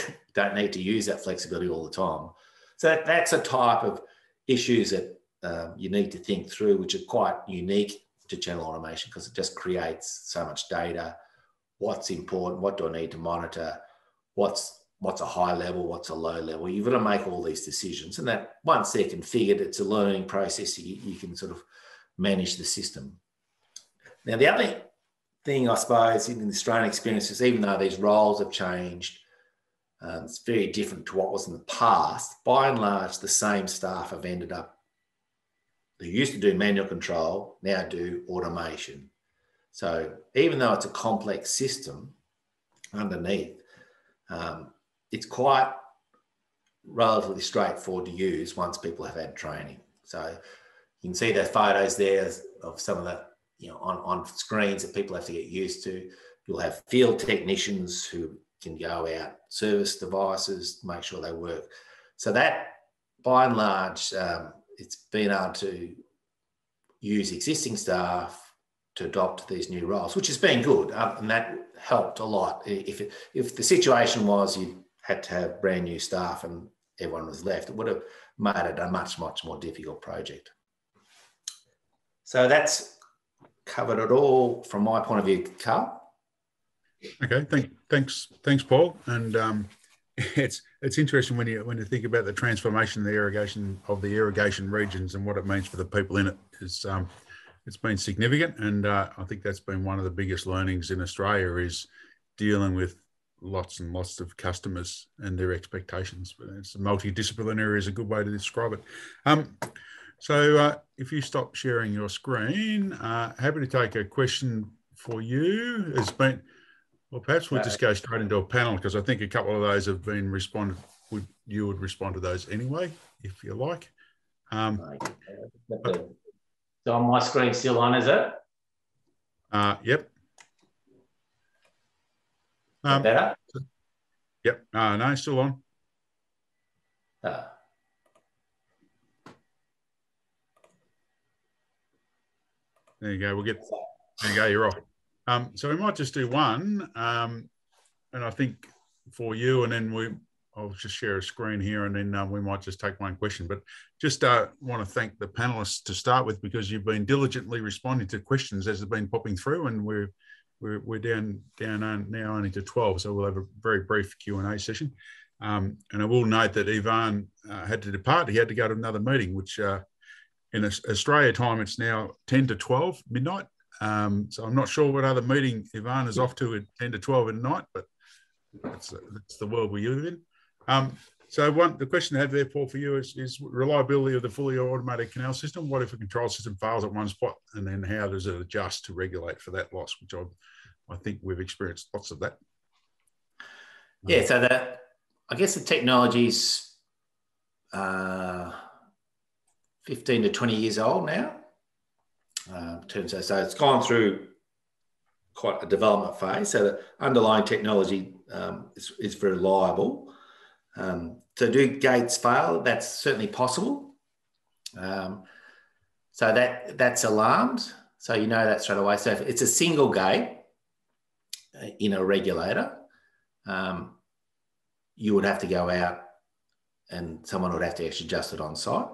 need to use that flexibility all the time. So that's a type of issues that you need to think through, which are quite unique to channel automation because it just creates so much data. What's important? What do I need to monitor? What's a high level? What's a low level? You've got to make all these decisions. And that once they're configured, it's a learning process. You can sort of manage the system. Now, the other thing, I suppose, in the Australian experience is even though these roles have changed, it's very different to what was in the past. By and large, the same staff have ended up, who used to do manual control, now do automation. So even though it's a complex system underneath, it's quite relatively straightforward to use once people have had training. So you can see the photos there of some of the on screens that people have to get used to. You'll have field technicians who can go out, service devices, make sure they work. So that, by and large, it's been able to use existing staff to adopt these new roles, which has been good, and that helped a lot. If the situation was you had to have brand new staff and everyone was left, it would have made it a much, much more difficult project. So that's covered it all from my point of view, Carl. Okay, thanks, Paul. And it's interesting when you think about the transformation of the irrigation regions and what it means for the people in it. It's been significant, and I think that's been one of the biggest learnings in Australia is dealing with lots and lots of customers and their expectations. But it's multidisciplinary is a good way to describe it. So if you stop sharing your screen, happy to take a question for you. It's been, well, perhaps we'll just go straight into a panel, because I think a couple of those have been responded. You would respond to those anyway, if you like. So my screen's still on, is it? Yep. Better? Yep. No, still on. There you go. We'll get. There you go. You're off. So we might just do one, and I think for you, and then I'll just share a screen here, and then we might just take one question. But just want to thank the panelists to start with, because you've been diligently responding to questions as they've been popping through, and we're down now only to 12, so we'll have a very brief Q&A session. And I will note that Ivan had to depart. He had to go to another meeting, which in Australia time, it's now 10 to 12 midnight. So I'm not sure what other meeting Ivan is off to at 10 to 12 at night, but that's the world we live in. So the question I have there, Paul, for you is reliability of the fully automated canal system. What if a control system fails at one spot, and then how does it adjust to regulate for that loss, which I think we've experienced lots of that. Yeah, so that, I guess the technology's 15 to 20 years old now. So it's gone through quite a development phase. So the underlying technology is reliable. So do gates fail? That's certainly possible. So that's alarmed. So you know that straight away. So if it's a single gate in a regulator, you would have to go out and someone would have to actually adjust it on site.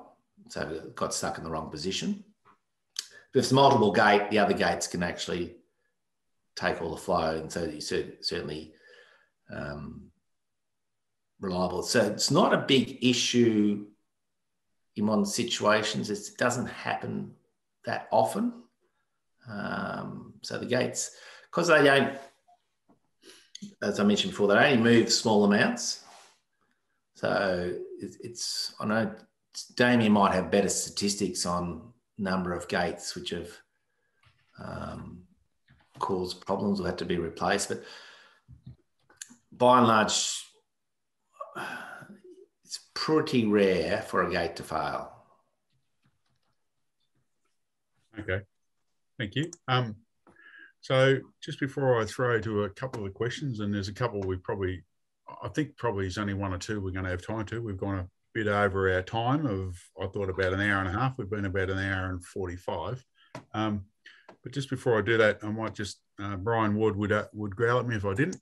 So it got stuck in the wrong position. But if it's multiple gate, the other gates can actually take all the flow. And so you certainly... reliable. So it's not a big issue in modern situations. It doesn't happen that often. So the gates, because they don't, as I mentioned before, they only move small amounts. So it's, I know Damien might have better statistics on number of gates which have caused problems or had to be replaced, but by and large, it's pretty rare for a gate to fail. Okay, thank you. So just before I throw to a couple of the questions, and there's a couple I think there's only one or two we're going to have time to. We've gone a bit over our time of, I thought, about an hour and a half. We've been about an hour and 45. But just before I do that, I might just, Brian Ward would growl at me if I didn't.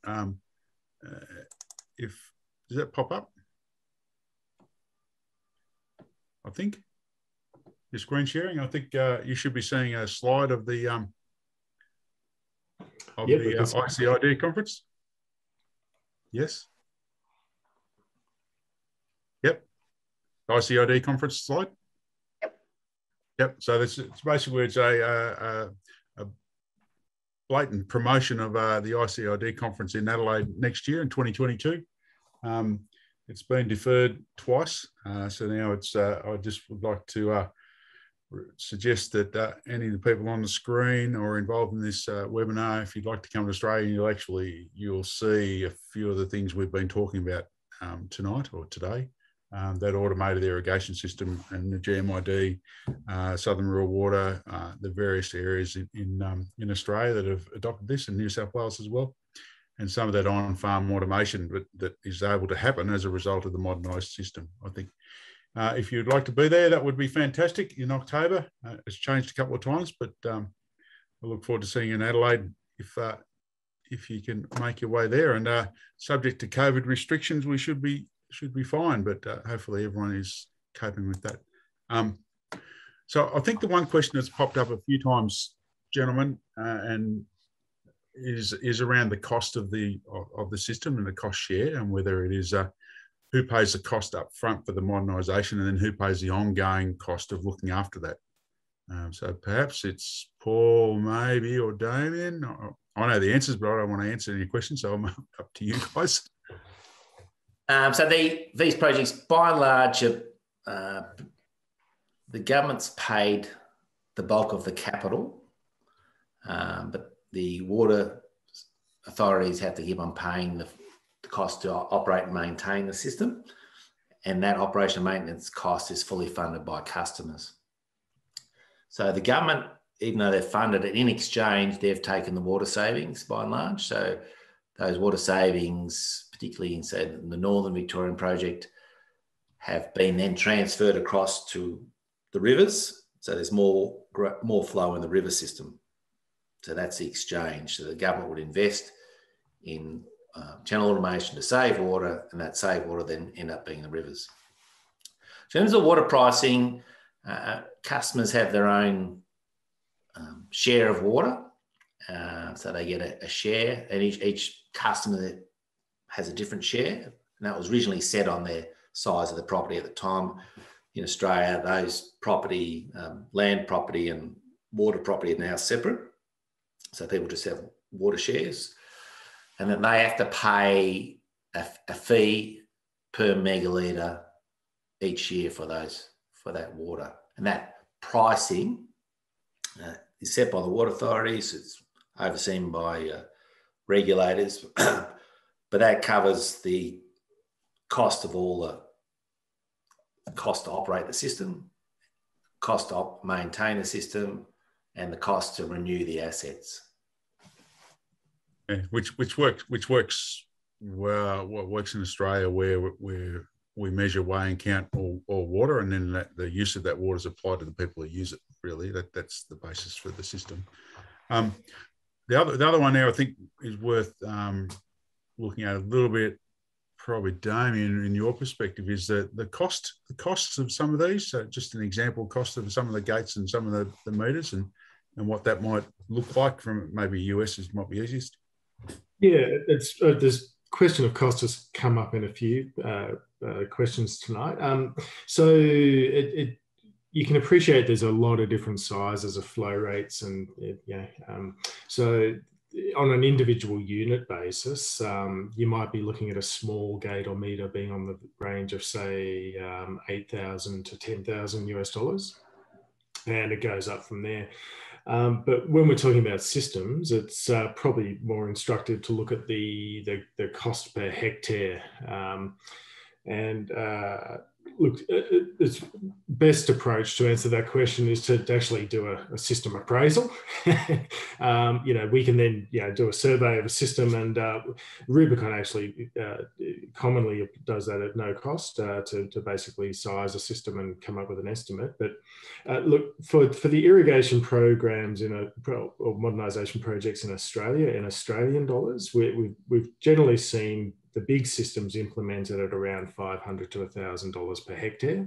Does that pop up? I think your screen sharing. I think you should be seeing a slide of the ICID conference. Yes. Yep. ICID conference slide. Yep. Yep. So it's basically a blatant promotion of the ICID conference in Adelaide next year in 2022. It's been deferred twice, so now it's. I just would like to suggest that any of the people on the screen or involved in this webinar, if you'd like to come to Australia, you'll see a few of the things we've been talking about tonight or today. That automated irrigation system and the GMID, Southern Rural Water, the various areas in Australia that have adopted this, and New South Wales as well. And some of that on-farm automation that is able to happen as a result of the modernised system, I think. If you'd like to be there, that would be fantastic in October. It's changed a couple of times, but I look forward to seeing you in Adelaide if you can make your way there. And subject to COVID restrictions, we should be fine, but hopefully everyone is coping with that. So I think the one question that's popped up a few times, gentlemen, and is around the cost of the system and the cost share, and whether it is who pays the cost up front for the modernisation, and then who pays the ongoing cost of looking after that. So perhaps it's Paul, maybe, or Damien. I know the answers, but I don't want to answer any questions, so I'm up to you guys. So these projects, by and large, the government's paid the bulk of the capital, but the water authorities have to keep on paying the cost to operate and maintain the system, and that operation and maintenance cost is fully funded by customers. So the government, even though they're funded, in exchange, they've taken the water savings by and large. So those water savings, particularly in, say, the Northern Victorian project, have been then transferred across to the rivers. So there's more flow in the river system. So that's the exchange. So the government would invest in channel automation to save water, and that saved water then end up being the rivers. In terms of water pricing, customers have their own share of water. So they get a share, and each customer has a different share. And that was originally set on their size of the property at the time. In Australia, those property, land property and water property are now separate. So people just have water shares. And then they have to pay a fee per megalitre each year for that water. And that pricing is set by the water authorities. It's overseen by regulators, but that covers the cost of all the cost to operate the system, cost to maintain the system, and the cost to renew the assets. Yeah, which works in Australia, where we measure, weigh and count all water, and then the use of that water is applied to the people who use it. Really, that's the basis for the system. The other one there I think is worth looking at a little bit, probably Damien, in your perspective, is that the costs of some of these. So just an example, cost of some of the gates and some of the meters, and what that might look like from maybe US might be easiest. Yeah, it's this question of cost has come up in a few questions tonight. So you can appreciate there's a lot of different sizes of flow rates, and yeah, so on an individual unit basis, you might be looking at a small gate or meter being on the range of, say, $8,000 to $10,000, and it goes up from there. But when we're talking about systems, it's probably more instructive to look at the cost per hectare. Look, its best approach to answer that question is to actually do a system appraisal. We can then do a survey of a system, and Rubicon actually commonly does that at no cost to basically size a system and come up with an estimate. But look, for the irrigation programs or modernisation projects in Australia, in Australian dollars, we've generally seen the big systems implemented at around $500 to $1,000 per hectare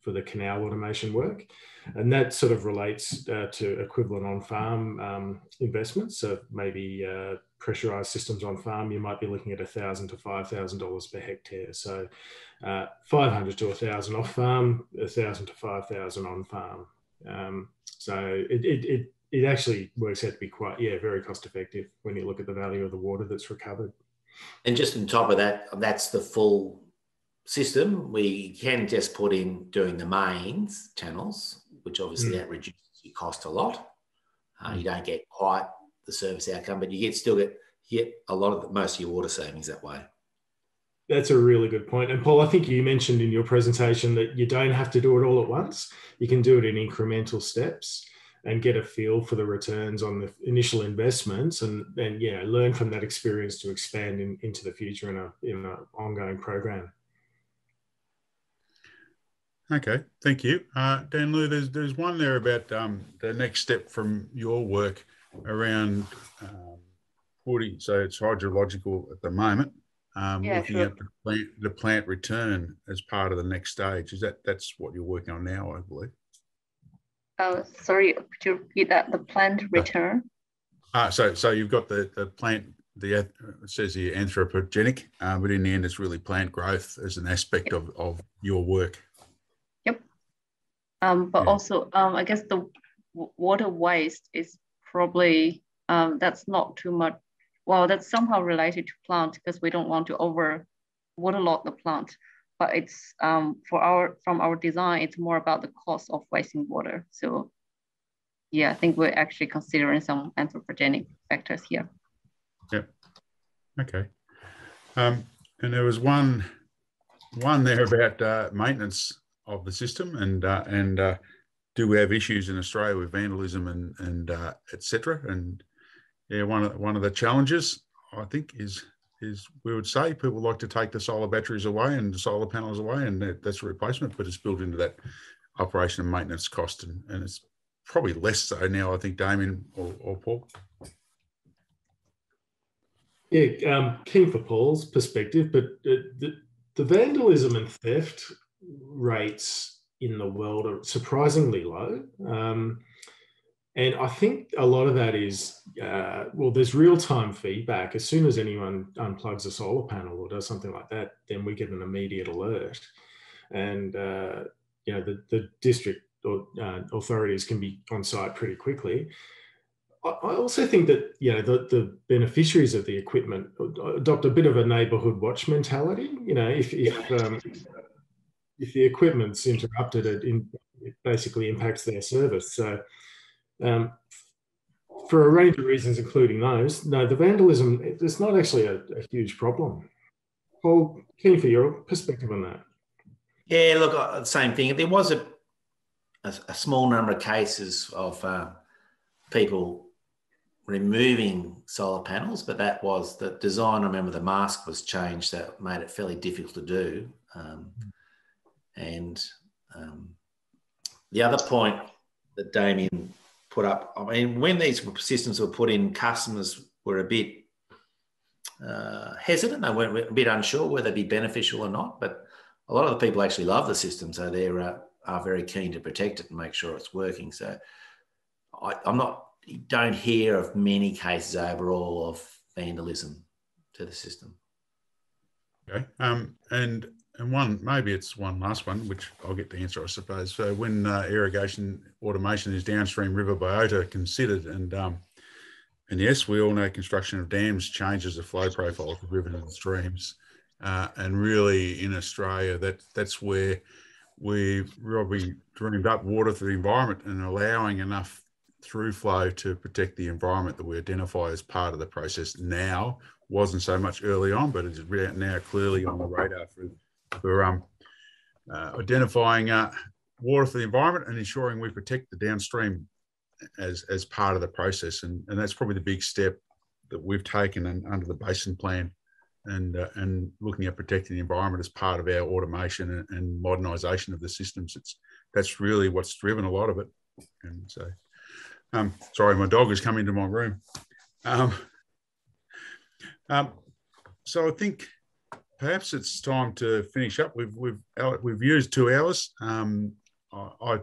for the canal automation work. And that sort of relates to equivalent on-farm investments. So maybe pressurised systems on farm, you might be looking at $1,000 to $5,000 per hectare. So $500 to $1,000 off farm, $1,000 to $5,000 on farm. So it actually works out to be quite, very cost effective when you look at the value of the water that's recovered. And just on top of that, that's the full system. We can just put in doing the mains channels, which obviously that reduces your cost a lot. You don't get quite the service outcome, but you still get a lot of most of your water savings that way. That's a really good point. And Paul, I think you mentioned in your presentation that you don't have to do it all at once. You can do it in incremental steps and get a feel for the returns on the initial investments, and learn from that experience to expand into the future in an ongoing program. Okay, thank you. Danlu, there's one there about the next step from your work around so it's hydrological at the moment, looking at the plant return as part of the next stage. Is that's what you're working on now, I believe? Oh, sorry, could you repeat that? The plant return? So you've got the plant, it says here anthropogenic, but in the end it's really plant growth as an aspect of your work. Yep. But also, I guess the water waste is probably that's not too much. Well, that's somehow related to plant because we don't want to over waterlog the plant, but it's from our design, it's more about the cost of wasting water. So yeah, I think we're actually considering some anthropogenic factors here. Yep. Okay. And there was one there about maintenance of the system, and do we have issues in Australia with vandalism and etc. And yeah, one of the challenges I think is we would say people like to take the solar batteries away and the solar panels away, and that's a replacement, but it's built into that operation and maintenance cost, and it's probably less so now, I think, Damien or Paul. Yeah, keen for Paul's perspective, but the vandalism and theft rates in the world are surprisingly low. And I think a lot of that is, well, there's real-time feedback. As soon as anyone unplugs a solar panel or does something like that, then we get an immediate alert. And, you know, the district or authorities can be on site pretty quickly. I also think that, you know, the beneficiaries of the equipment adopt a bit of a neighbourhood watch mentality. You know, if the equipment's interrupted, it basically impacts their service. So for a range of reasons, including those, no, the vandalism, it's not actually a huge problem. Paul, keen for your perspective on that. Yeah, look, same thing. There was a small number of cases of people removing solar panels, but that was the design. I remember the mask was changed, that made it fairly difficult to do. And the other point that Damien put up, I mean, when these systems were put in, customers were a bit hesitant. They were a bit unsure whether they'd be beneficial or not, but a lot of the people actually love the system, so they are very keen to protect it and make sure it's working. So I don't hear of many cases overall of vandalism to the system. Okay, and one, maybe it's one last one, which I'll get the answer, I suppose. So when irrigation automation is downstream river biota considered, and yes, we all know construction of dams changes the flow profile of the river and streams, and really in Australia, that's where we've probably dreamed up water for the environment and allowing enough through flow to protect the environment that we identify as part of the process now. Wasn't so much early on, but it's now clearly on the radar for identifying water for the environment and ensuring we protect the downstream as part of the process. And that's probably the big step that we've taken under the Basin Plan and looking at protecting the environment as part of our automation and modernisation of the systems. That's really what's driven a lot of it. And so... sorry, my dog has come into my room. So I think perhaps it's time to finish up. We've used 2 hours. I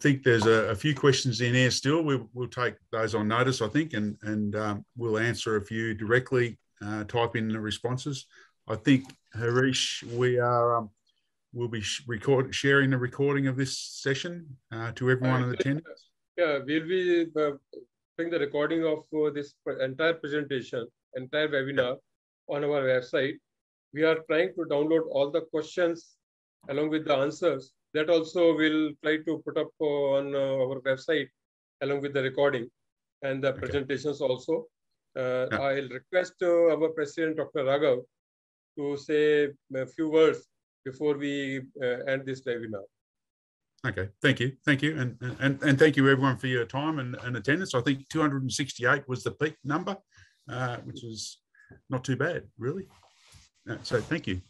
think there's a few questions in there still. We'll take those on notice, I think, and we'll answer a few directly. Type in the responses. I think, Harish, we are. We'll be sharing the recording of this session to everyone in attendance. Yeah, we'll be doing the recording of this entire presentation, entire webinar on our website. We are trying to download all the questions along with the answers. That also we'll try to put up on our website along with the recording and the presentations also. I'll request our President, Dr. Ragab, to say a few words before we end this webinar. Okay, thank you. And thank you everyone for your time and attendance. I think 268 was the peak number, which is not too bad, really. So thank you.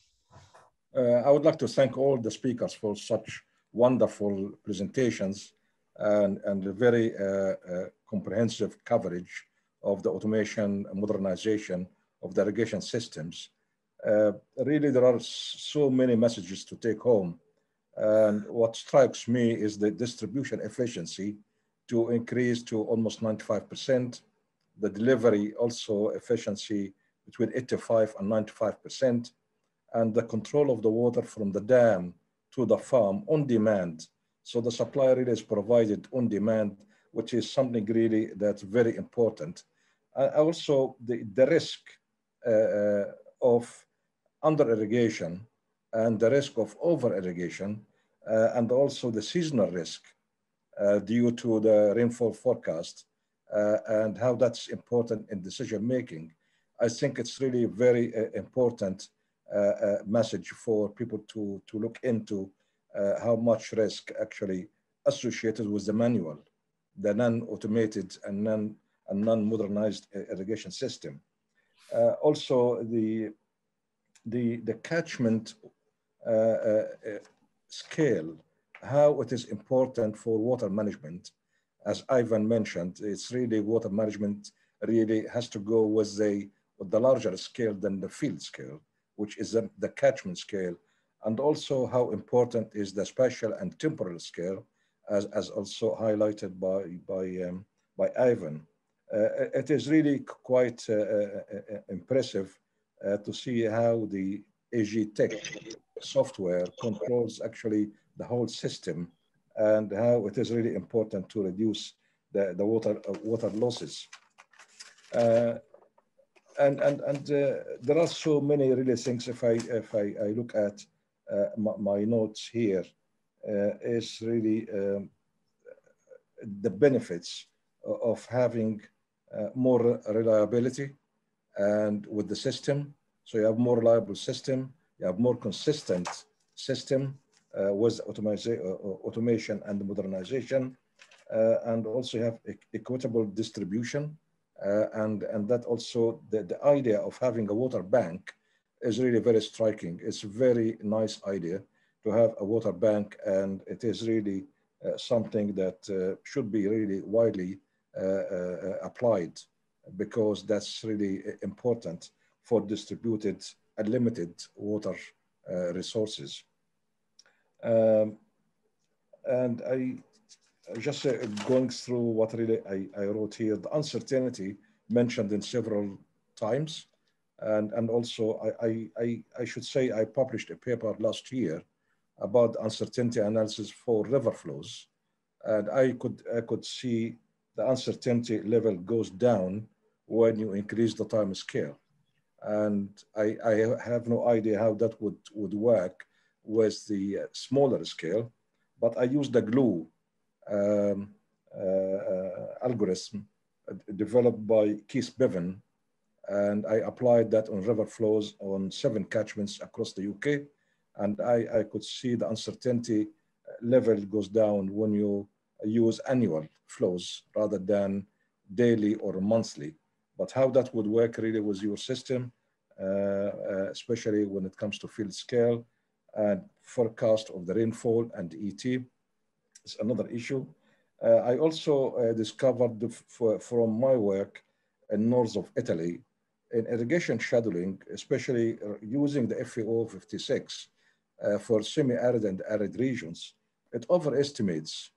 I would like to thank all the speakers for such wonderful presentations and a very comprehensive coverage of the automation and modernization of the irrigation systems. Really, there are so many messages to take home. And what strikes me is the distribution efficiency to increase to almost 95%. The delivery also efficiency between 85 and 95%. And the control of the water from the dam to the farm on demand. So the supply really is provided on demand which is something really that's very important. Also, the risk of under-irrigation and the risk of over-irrigation, and also the seasonal risk due to the rainfall forecast and how that's important in decision-making. I think it's really very important message for people to look into how much risk actually associated with the manual, the non-automated and non-modernized irrigation system. Also, the catchment scale, how it is important for water management. As Ivan mentioned, it's really water management really has to go with the larger scale than the field scale, which is the catchment scale, and also how important is the spatial and temporal scale, as also highlighted by Ivan. It is really quite impressive to see how the AG Tech software controls actually the whole system and how it is really important to reduce the water losses. There are so many really things. If I look at my notes here, is really the benefits of having more reliability and with the system. So you have more reliable system, you have more consistent system with automation and modernization, and also you have equitable distribution. And that also, the idea of having a water bank is really very striking. It's a very nice idea to have a water bank, and it is really something that should be really widely applied, because that's really important for distributed and limited water resources. And I just going through what really I wrote here, the uncertainty mentioned in several times. And also I should say I published a paper last year about uncertainty analysis for river flows. And I could see the uncertainty level goes down when you increase the time scale. And I have no idea how that would work with the smaller scale, but I used the glue algorithm developed by Keith Bevan, and I applied that on river flows on 7 catchments across the UK, and I could see the uncertainty level goes down when you use annual flows rather than daily or monthly. But how that would work really with your system, especially when it comes to field scale and forecast of the rainfall and ET, is another issue. I also discovered from my work in north of Italy in irrigation scheduling, especially using the FAO 56 for semi-arid and arid regions, it overestimates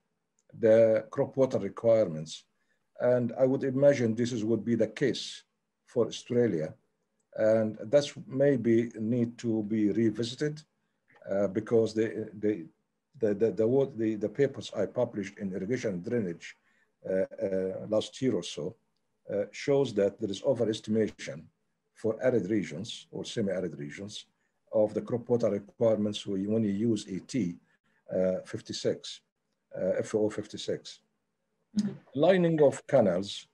the crop water requirements. And I would imagine this would be the case for Australia. And that's maybe need to be revisited because the papers I published in irrigation and drainage last year or so shows that there is overestimation for arid regions or semi-arid regions of the crop water requirements when you use ET 56, FAO 56. Lining of canals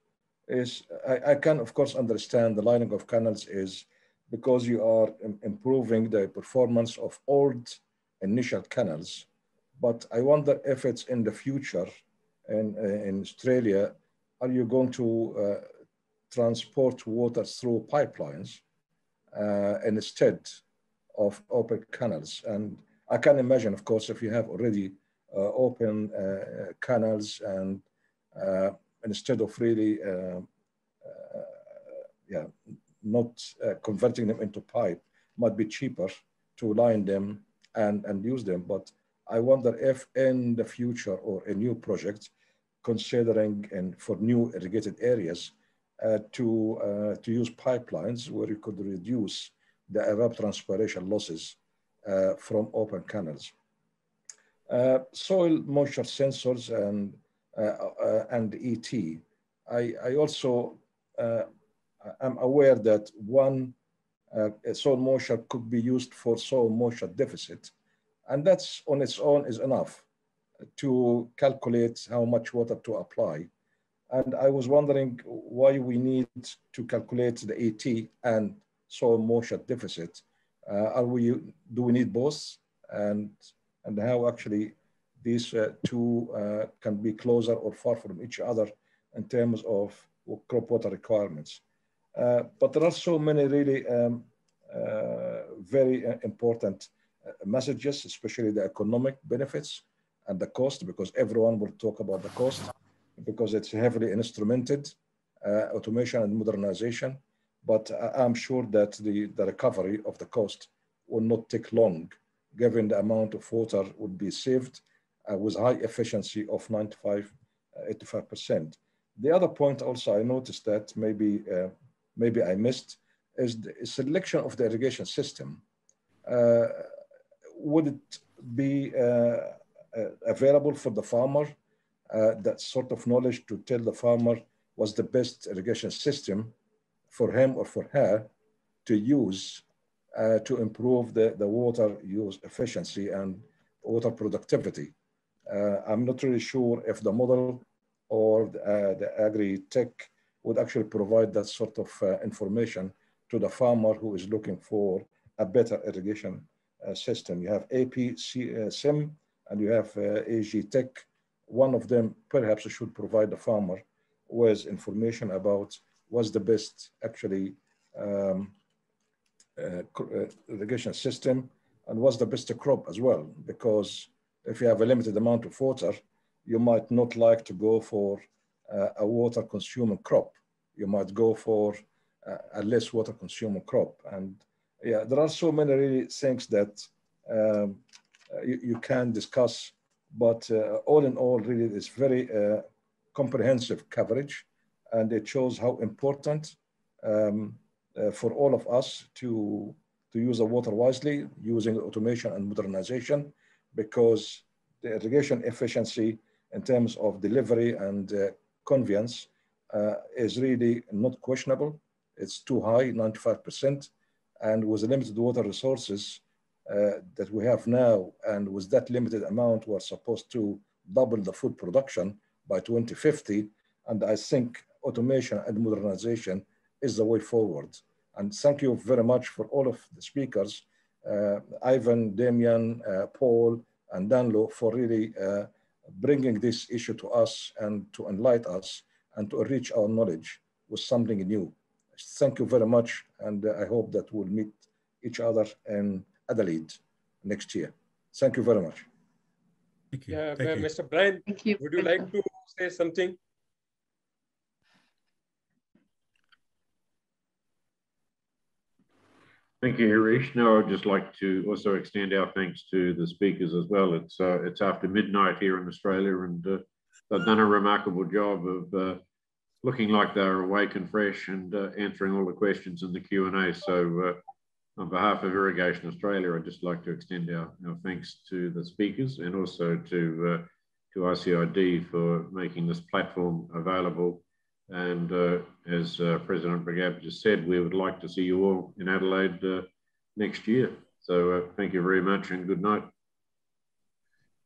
is, I can of course understand the lining of canals is because you are improving the performance of old initial canals, but I wonder if it's in the future in Australia, are you going to transport water through pipelines instead of open canals? And I can imagine, of course, if you have already open canals and instead of really, not converting them into pipe, might be cheaper to line them and use them. But I wonder if in the future or a new project, considering and for new irrigated areas to use pipelines where you could reduce the evapotranspiration losses from open canals. Soil moisture sensors and and ET. I also am aware that one soil moisture could be used for soil moisture deficit, and that's on its own is enough to calculate how much water to apply. And I was wondering why we need to calculate the ET and soil moisture deficit. Do we need both? And how actually these two can be closer or far from each other in terms of crop water requirements. But there are so many really very important messages, especially the economic benefits and the cost, because everyone will talk about the cost because it's heavily instrumented, automation and modernization. But I'm sure that the recovery of the cost will not take long, given the amount of water would be saved with high efficiency of 85%. The other point also I noticed that maybe I missed is the selection of the irrigation system. Would it be available for the farmer, that sort of knowledge to tell the farmer what's the best irrigation system for him or for her to use to improve the water use efficiency and water productivity? I'm not really sure if the model or the agri-tech would actually provide that sort of information to the farmer who is looking for a better irrigation system. You have APSIM and you have AG-Tech. One of them perhaps should provide the farmer with information about what's the best actually irrigation system and what's the best crop as well, because if you have a limited amount of water, you might not like to go for a water consuming crop. You might go for a less water consuming crop. And yeah, there are so many really things that you can discuss, but all in all, really it's very comprehensive coverage, and it shows how important for all of us to use the water wisely, using automation and modernization, because the irrigation efficiency in terms of delivery and convenience is really not questionable. It's too high, 95%. And with the limited water resources that we have now, and with that limited amount, we're supposed to double the food production by 2050. And I think automation and modernization is the way forward. And thank you very much for all of the speakers, Iven, Damien, Paul, and Danlu, for really bringing this issue to us and to enlighten us and to enrich our knowledge with something new. Thank you very much, and I hope that we'll meet each other in Adelaide next year. Thank you very much. Thank you. Yeah, thank you. Mr. Brian, thank you. Would you like to say something? Thank you, Harish. No, I'd just like to also extend our thanks to the speakers as well. It's after midnight here in Australia, and they've done a remarkable job of looking like they're awake and fresh and answering all the questions in the Q&A. So on behalf of Irrigation Australia, I'd just like to extend our thanks to the speakers, and also to ICID for making this platform available. And as President Ragab just said, we would like to see you all in Adelaide next year. So thank you very much, and good night.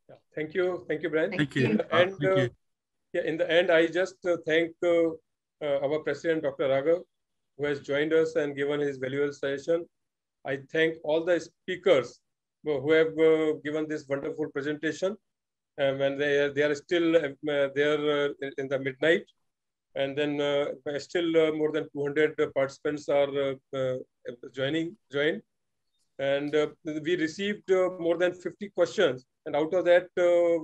Yeah, thank you. Thank you, Brian. Thank you. In the end, I just thank our President, Dr. Ragab, who has joined us and given his valuable suggestion. I thank all the speakers who have given this wonderful presentation. And they are still there in the midnight. And then still more than 200 participants are joined. And we received more than 50 questions. And out of that,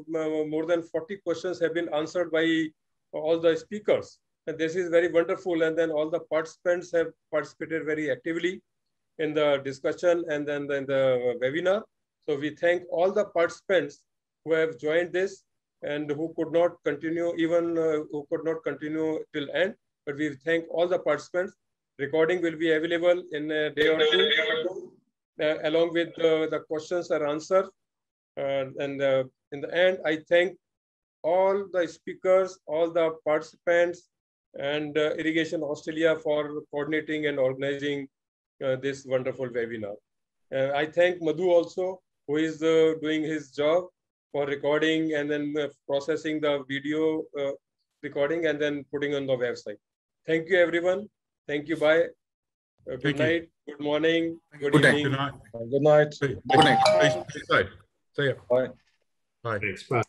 more than 40 questions have been answered by all the speakers. And this is very wonderful. And then all the participants have participated very actively in the discussion and then in the webinar. So we thank all the participants who have joined this, and who could not continue, even who could not continue till end. But we thank all the participants. Recording will be available in a day or two, along with the questions are answered. And in the end, I thank all the speakers, all the participants, and Irrigation Australia for coordinating and organizing this wonderful webinar. I thank Madhu also, who is doing his job for recording and then processing the video recording and then putting on the website. Thank you, everyone. Thank you. Bye. Good night. Good morning. Good evening. Good night. Good night. See you. Bye. Bye. Thanks. Bye.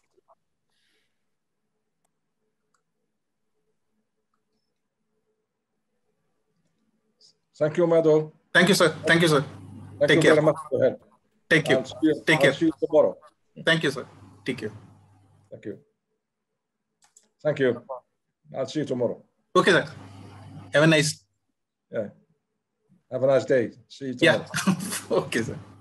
Thank you, Madhu. Thank you, sir. Thank you, sir. Take care. Thank you. Take care. See you tomorrow. Thank you, sir. Take care. Thank you. Thank you. I'll see you tomorrow. Okay, sir. Have a nice. Yeah. Have a nice day. See you tomorrow. Yeah. Okay, sir.